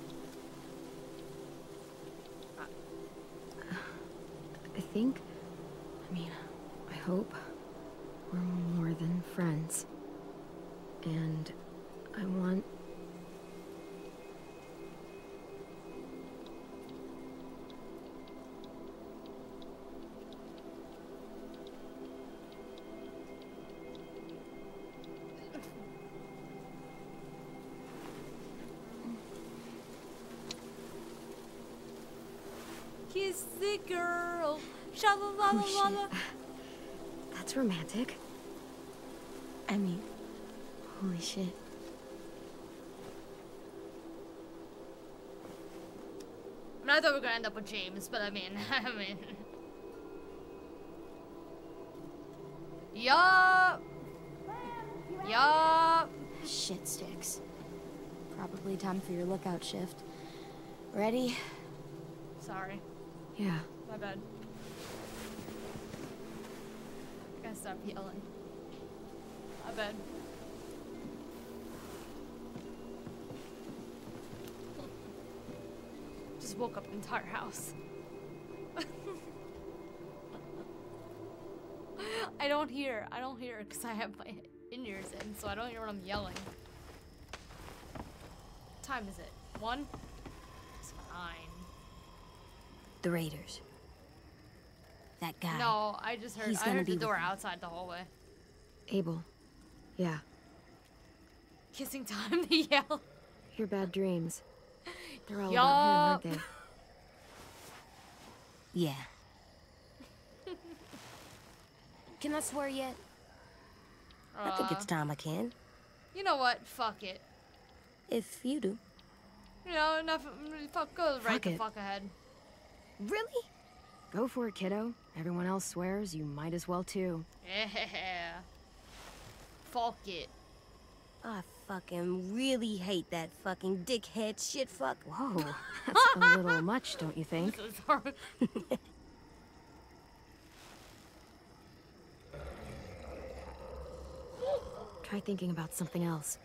I think, I mean, I hope we're more than friends. And I want... Kiss the girl. Sha-la-la-la-la-la. That's romantic. I mean, holy shit. I, mean, I thought we were gonna end up with James, but I mean, I mean. Yup. Yup. Shit sticks. Probably time for your lookout shift. Ready? Sorry. Yeah. My bad. I gotta stop yelling. My bad. Just woke up the entire house. I don't hear. I don't hear because I have my in-ears in, so I don't hear what I'm yelling. What time is it? One? It's nine. The raiders. That guy. No, I just heard. I heard the door outside the hallway. Abel. Yeah. Kissing time to yell. Your bad dreams. They're all about him, aren't they? Yeah. Can I swear yet? Uh, I think it's time I can. You know what? Fuck it. If you do. You know, enough. Fuck, go right the fuck ahead. Really? Go for it, kiddo. Everyone else swears, you might as well too. Yeah. Fuck it. I fucking really hate that fucking dickhead shit fuck. Whoa, that's a little much, don't you think? I'm so sorry. Try thinking about something else.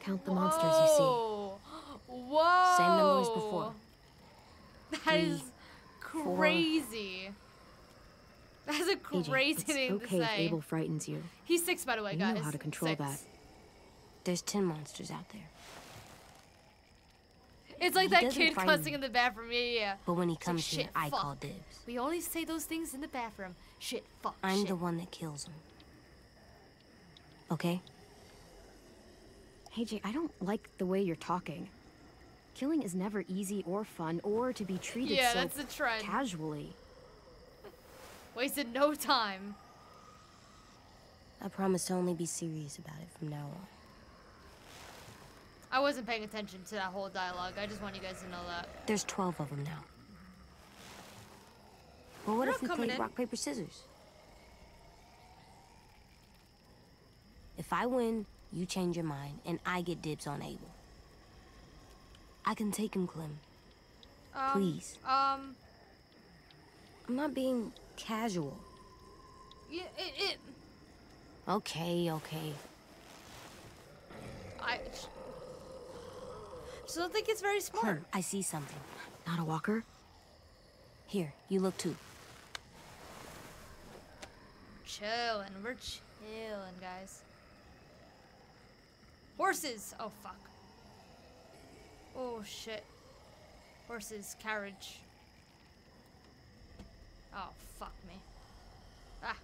Count the Whoa. monsters you see. Whoa. Same number as before. That Three, is crazy. Four. That's a crazy A J, thing okay to say. If Abel frightens you. He's six, by the way, you guys. Know how to control six. that. There's ten monsters out there. It's like he that kid cussing in the bathroom. Yeah, yeah. But when he comes like, here, I fuck. call dibs. We only say those things in the bathroom. Shit, fuck. I'm shit. the one that kills him. Okay. Hey, Jay, I don't like the way you're talking. Killing is never easy or fun or to be treated yeah, so that's the trend. casually. Wasted no time. I promise to only be serious about it from now on. I wasn't paying attention to that whole dialogue. I just want you guys to know that. There's twelve of them now. Well, what You're if we played in. rock, paper, scissors? If I win, you change your mind, and I get dibs on Abel. I can take him, Clem. Um, Please. Um... I'm not being casual. Yeah, it... it... Okay, okay. I... I don't think it's very smart. Clem, I see something. Not a walker? Here, you look too. Chillin', we're chillin', guys. Horses! Oh, fuck. Oh, shit. Horses, carriage. Oh, fuck me. Ah,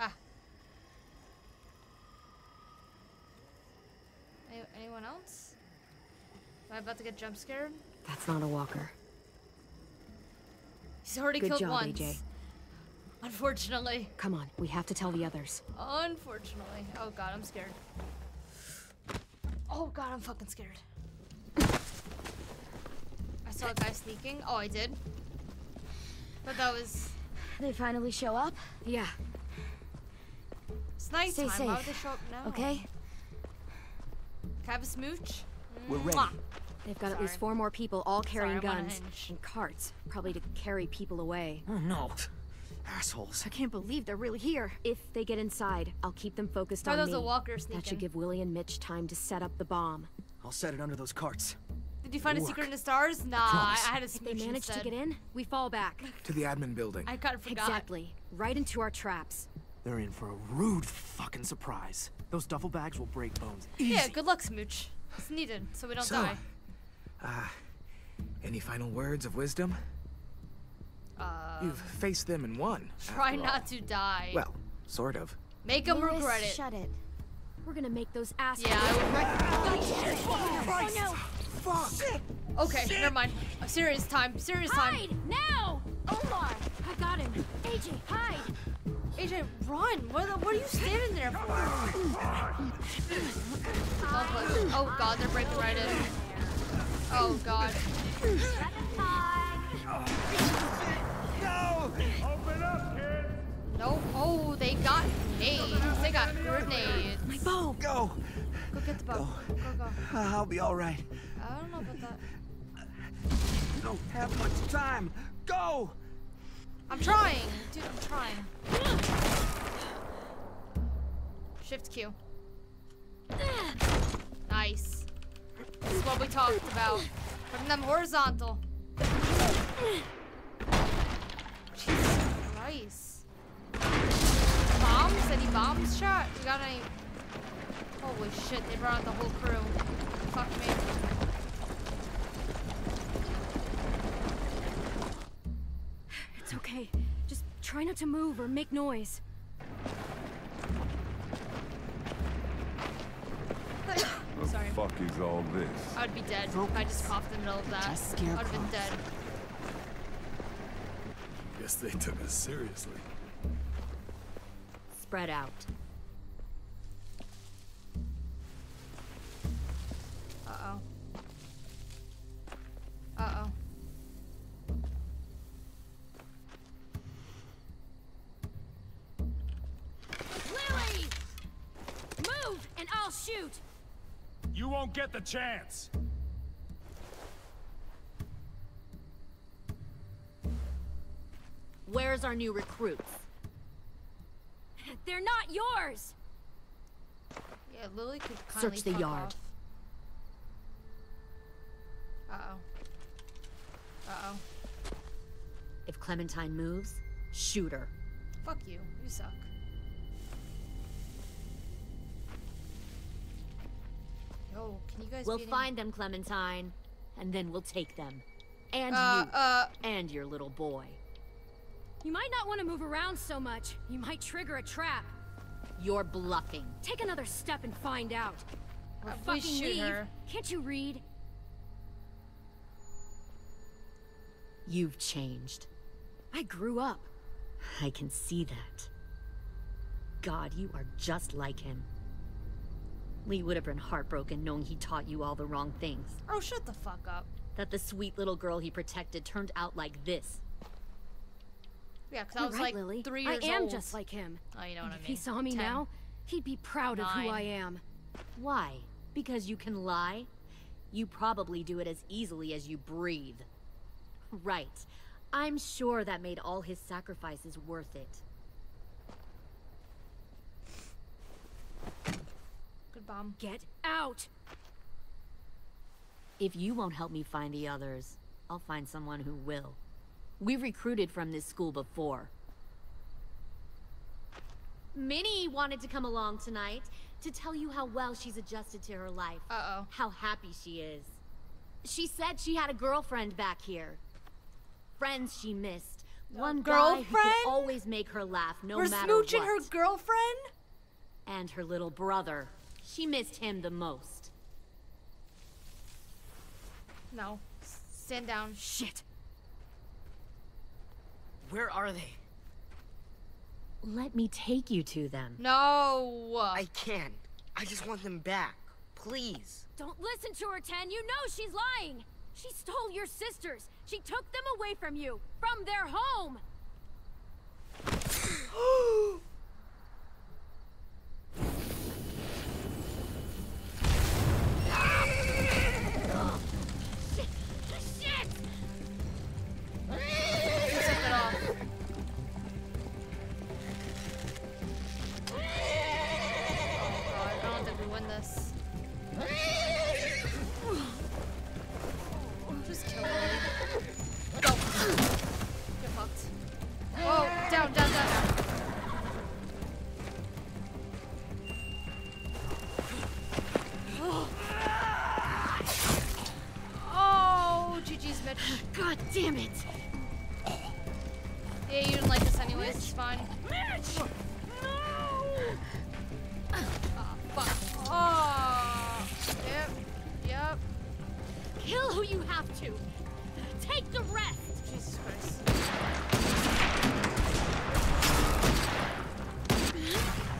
ah. Any anyone else? Am I about to get jump scared? That's not a walker. He's already Good killed job, once. A J. Unfortunately. Come on, we have to tell the others. Unfortunately. Oh god, I'm scared. Oh god, I'm fucking scared. I saw a guy sneaking. Oh, I did. But that was... They finally show up? Yeah. It's nice time. Why would they show up now? Okay. Can I have a smooch? We're ready. They've got Sorry. at least four more people all carrying Sorry, guns and carts, probably to carry people away. Oh, no. Assholes. I can't believe they're really here. If they get inside, I'll keep them focused on me. Are those a walker sneaking? That should give Willie and Mitch time to set up the bomb. I'll set it under those carts. Did you find It'll a work. secret in the stars? Nah, I, I had a smooch. If they manage to get in, we fall back. To the admin building. I kind of forgot. Exactly. Right into our traps. They're in for a rude fucking surprise. Those duffel bags will break bones. Easy. Yeah, good luck, smooch. It's needed, so we don't so, die. Uh, any final words of wisdom? Uh, You've faced them and won. Try not all. to die. Well, sort of. Make them Louis, regret it. Shut it. We're gonna make those assholes. Yeah. I regret oh, oh no! Fuck! Shit. Okay, Shit. never mind. Oh, serious time. Serious time. Hide now, Omar. I got him. A J, hide. A J, run! What are, the, what are you standing there for? Oh, oh God, they're breaking right in. Oh God. No! Open up, kid! No! Oh, they got nades. They got grenades. My bow! Go! Go get the bow. Go, go. go. Uh, I'll be all right. I don't know about that. You don't have much time. Go! I'm trying. Dude, I'm trying. Shift Q. Nice. This is what we talked about. Putting them horizontal. Jesus Christ. Bombs? Any bombs shot? We got any... Holy shit, they brought out the whole crew. Fuck me. It's okay. Just try not to move or make noise. What the Sorry. fuck is all this? I would be dead. If I just coughed in the middle of that. I would have been dead. Guess they took us seriously. Spread out. Uh-oh. Uh-oh. Lily! Move, and I'll shoot! You won't get the chance! Where's our new recruits? They're not yours! Yeah, Lily could kindly Search the yard. Uh-oh. Uh-oh. If Clementine moves, shoot her. Fuck you. You suck. Yo, can you guys We'll find them, Clementine, and then we'll take them. And uh, you. Uh, and your little boy. You might not want to move around so much. You might trigger a trap. You're bluffing. Take another step and find out. Or uh, fucking leave. Her. Can't you read? You've changed. I grew up. I can see that. God, you are just like him. Lee would have been heartbroken knowing he taught you all the wrong things. Oh, shut the fuck up. That the sweet little girl he protected turned out like this. Yeah, because I was right, like Lily. three years old. I am old. just like him. Oh, you know what I mean. If he saw me Ten. now, he'd be proud Nine. of who I am. Why? Because you can lie? You probably do it as easily as you breathe. Right. I'm sure that made all his sacrifices worth it. Good bomb. Get out! If you won't help me find the others, I'll find someone who will. We've recruited from this school before. Minnie wanted to come along tonight to tell you how well she's adjusted to her life. Uh-oh. How happy she is. She said she had a girlfriend back here. Friends she missed. One girlfriend guy who could always make her laugh, no We're matter what. We're smooching her girlfriend? And her little brother. She missed him the most. No. Stand down. Shit. Where are they? Let me take you to them. No. I can't. I just want them back. Please. Don't listen to her, Tenn. You know she's lying. She stole your sisters. She took them away from you. From their home. Shit. Shit. He took it off. Damn it. Yeah, you didn't like this anyways. Mitch. It's fine. Mitch! No! Oh, fuck. Oh. Yep. Yep. Kill who you have to. Take the rest. Jesus Christ.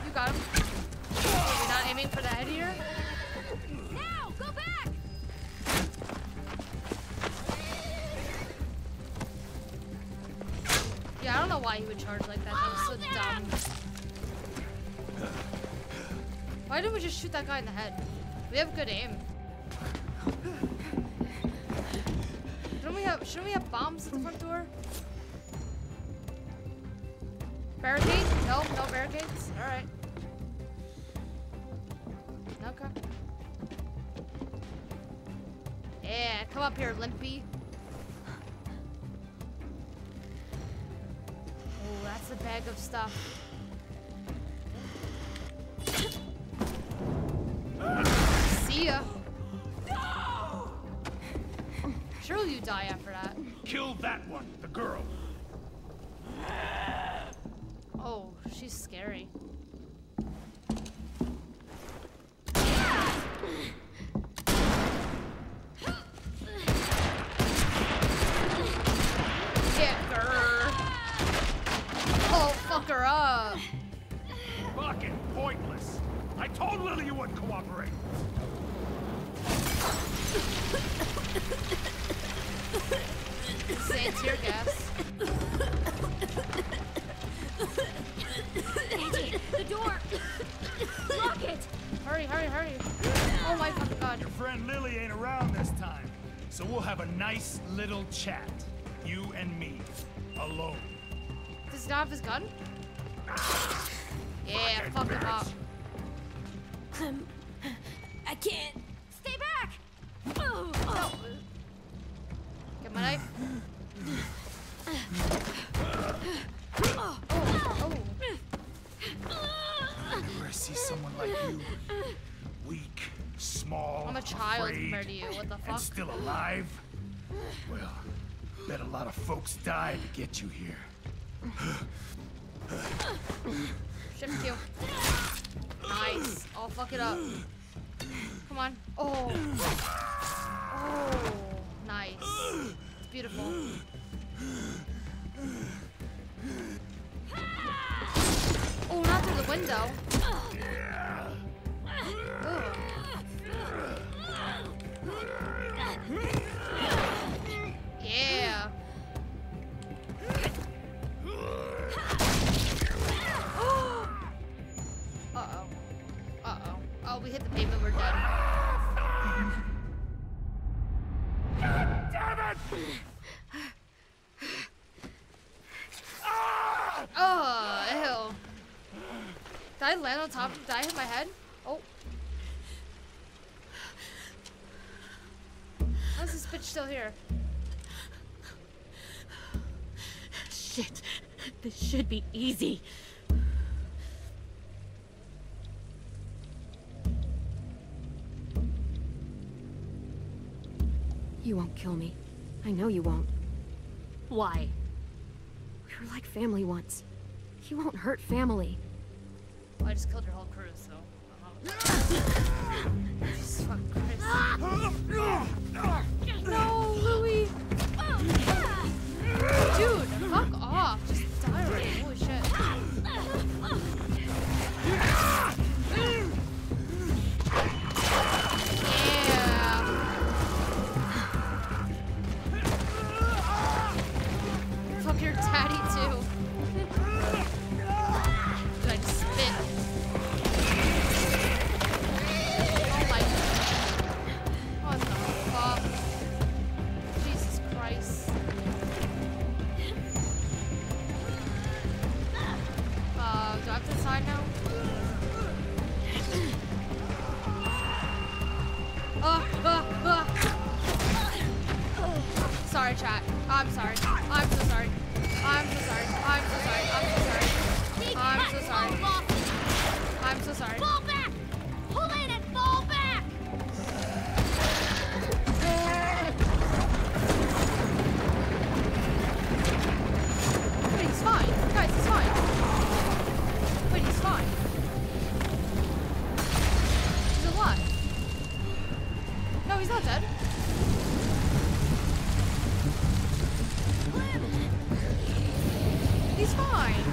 You got him. Oh, you're not aiming for the head here? Now, go back! Yeah, I don't know why you would charge like that. That was so dumb. Why didn't we just shoot that guy in the head? We have good aim. Shouldn't we have, shouldn't we have bombs at the front door? Barricade? No, no barricades. All right. Okay. Yeah, come up here, Limpy. Oh, that's a bag of stuff. See ya. No! Surely you die after that. Kill that one, the girl. Oh, she's scary. Up. Fucking pointless. I told Lilly you wouldn't cooperate. Say it's your guess. A J, the door. Lock it. Hurry, hurry, hurry. Oh my fucking god. Your friend Lilly ain't around this time, so we'll have a nice little chat. You and me. Alone. Does he not have his gun? Yeah, fuck him up. Clem, I can't. Stay back! Oh. Oh. Get my knife. Oh. Oh. I'll never see someone like you. Weak, small, I'm a child compared to you. What the fuck? And still alive? Well, bet a lot of folks died to get you here. Shift Q. Nice. I'll fuck it up. Come on. Oh. Oh. Nice. It's beautiful. Oh, not through the window. Ooh. Yeah. Uh-oh. Uh-oh. Oh, we hit the pavement, we're dead. God damn it! Oh, ew. Did I land on top? Did I hit my head? Oh. How is this bitch still here? Shit. This should be easy. You won't kill me. I know you won't. Why? We were like family once. You won't hurt family. Well, I just killed your whole crew, so... Jesus fucking Christ. No, Louis! Dude, fuck off. Just die already. Holy shit. Your daddy too. Did I just spit? Oh my god. What the fuck? Jesus Christ. Uh, do I have to decide now? Uh, uh, uh. Sorry, chat. I'm sorry. I'm so sorry. I'm so sorry. I'm so sorry. I'm so sorry. I'm so sorry. I'm so sorry. Fall back! Pull in and fall back! He's not dead. He's fine.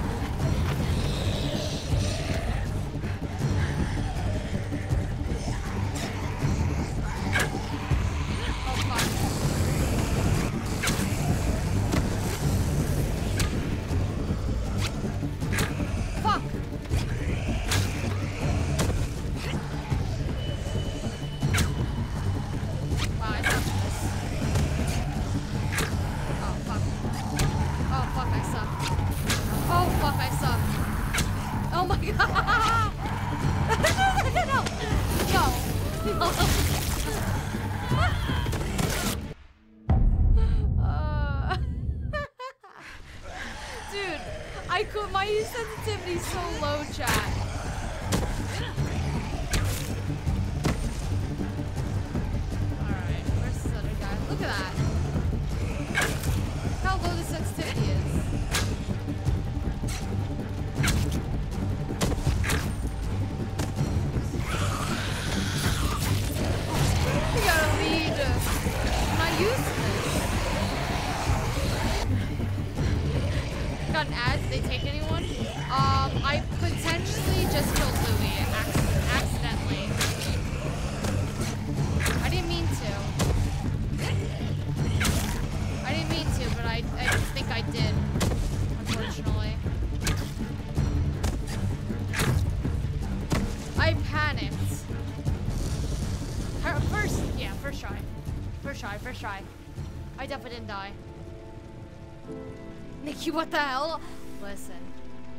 What the hell? Listen,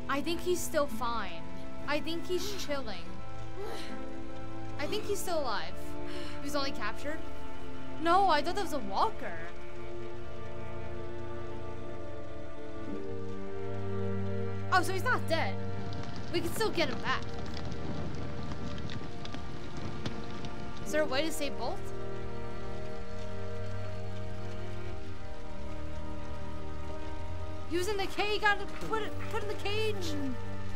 I think he's still fine. I think he's chilling. I think he's still alive. He was only captured? No, I thought that was a walker. Oh, so he's not dead. We can still get him back. Is there a way to save both? He was in the cage, got to put it put in the cage.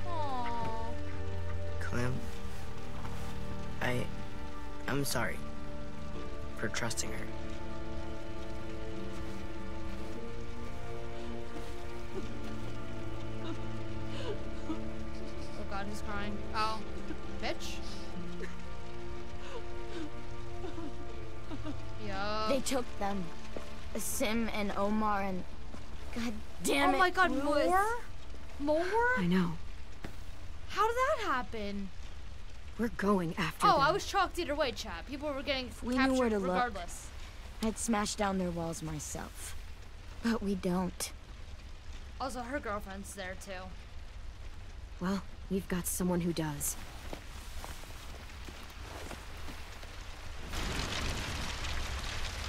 Aww. Clem, I, I'm sorry for trusting her. Oh God, who's crying? Oh, Mitch. Yeah. They took them, Aasim and Omar and. God damn it. Oh my God, Louis. More? More? I know. How did that happen? We're going after oh, them. I was chalked either way, chap. People were getting we captured knew where to regardless. Look. I'd smash down their walls myself. But we don't. Also, her girlfriend's there too. Well, we've got someone who does.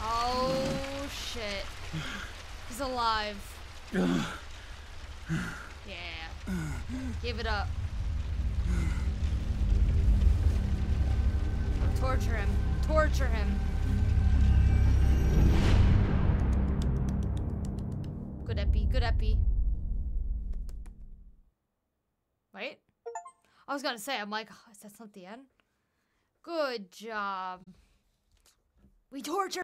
Oh shit. He's alive. Yeah. Give it up. Torture him. Torture him. Good epi. Good epi. Right? I was gonna say, I'm like, oh, that's not the end. Good job. We torture.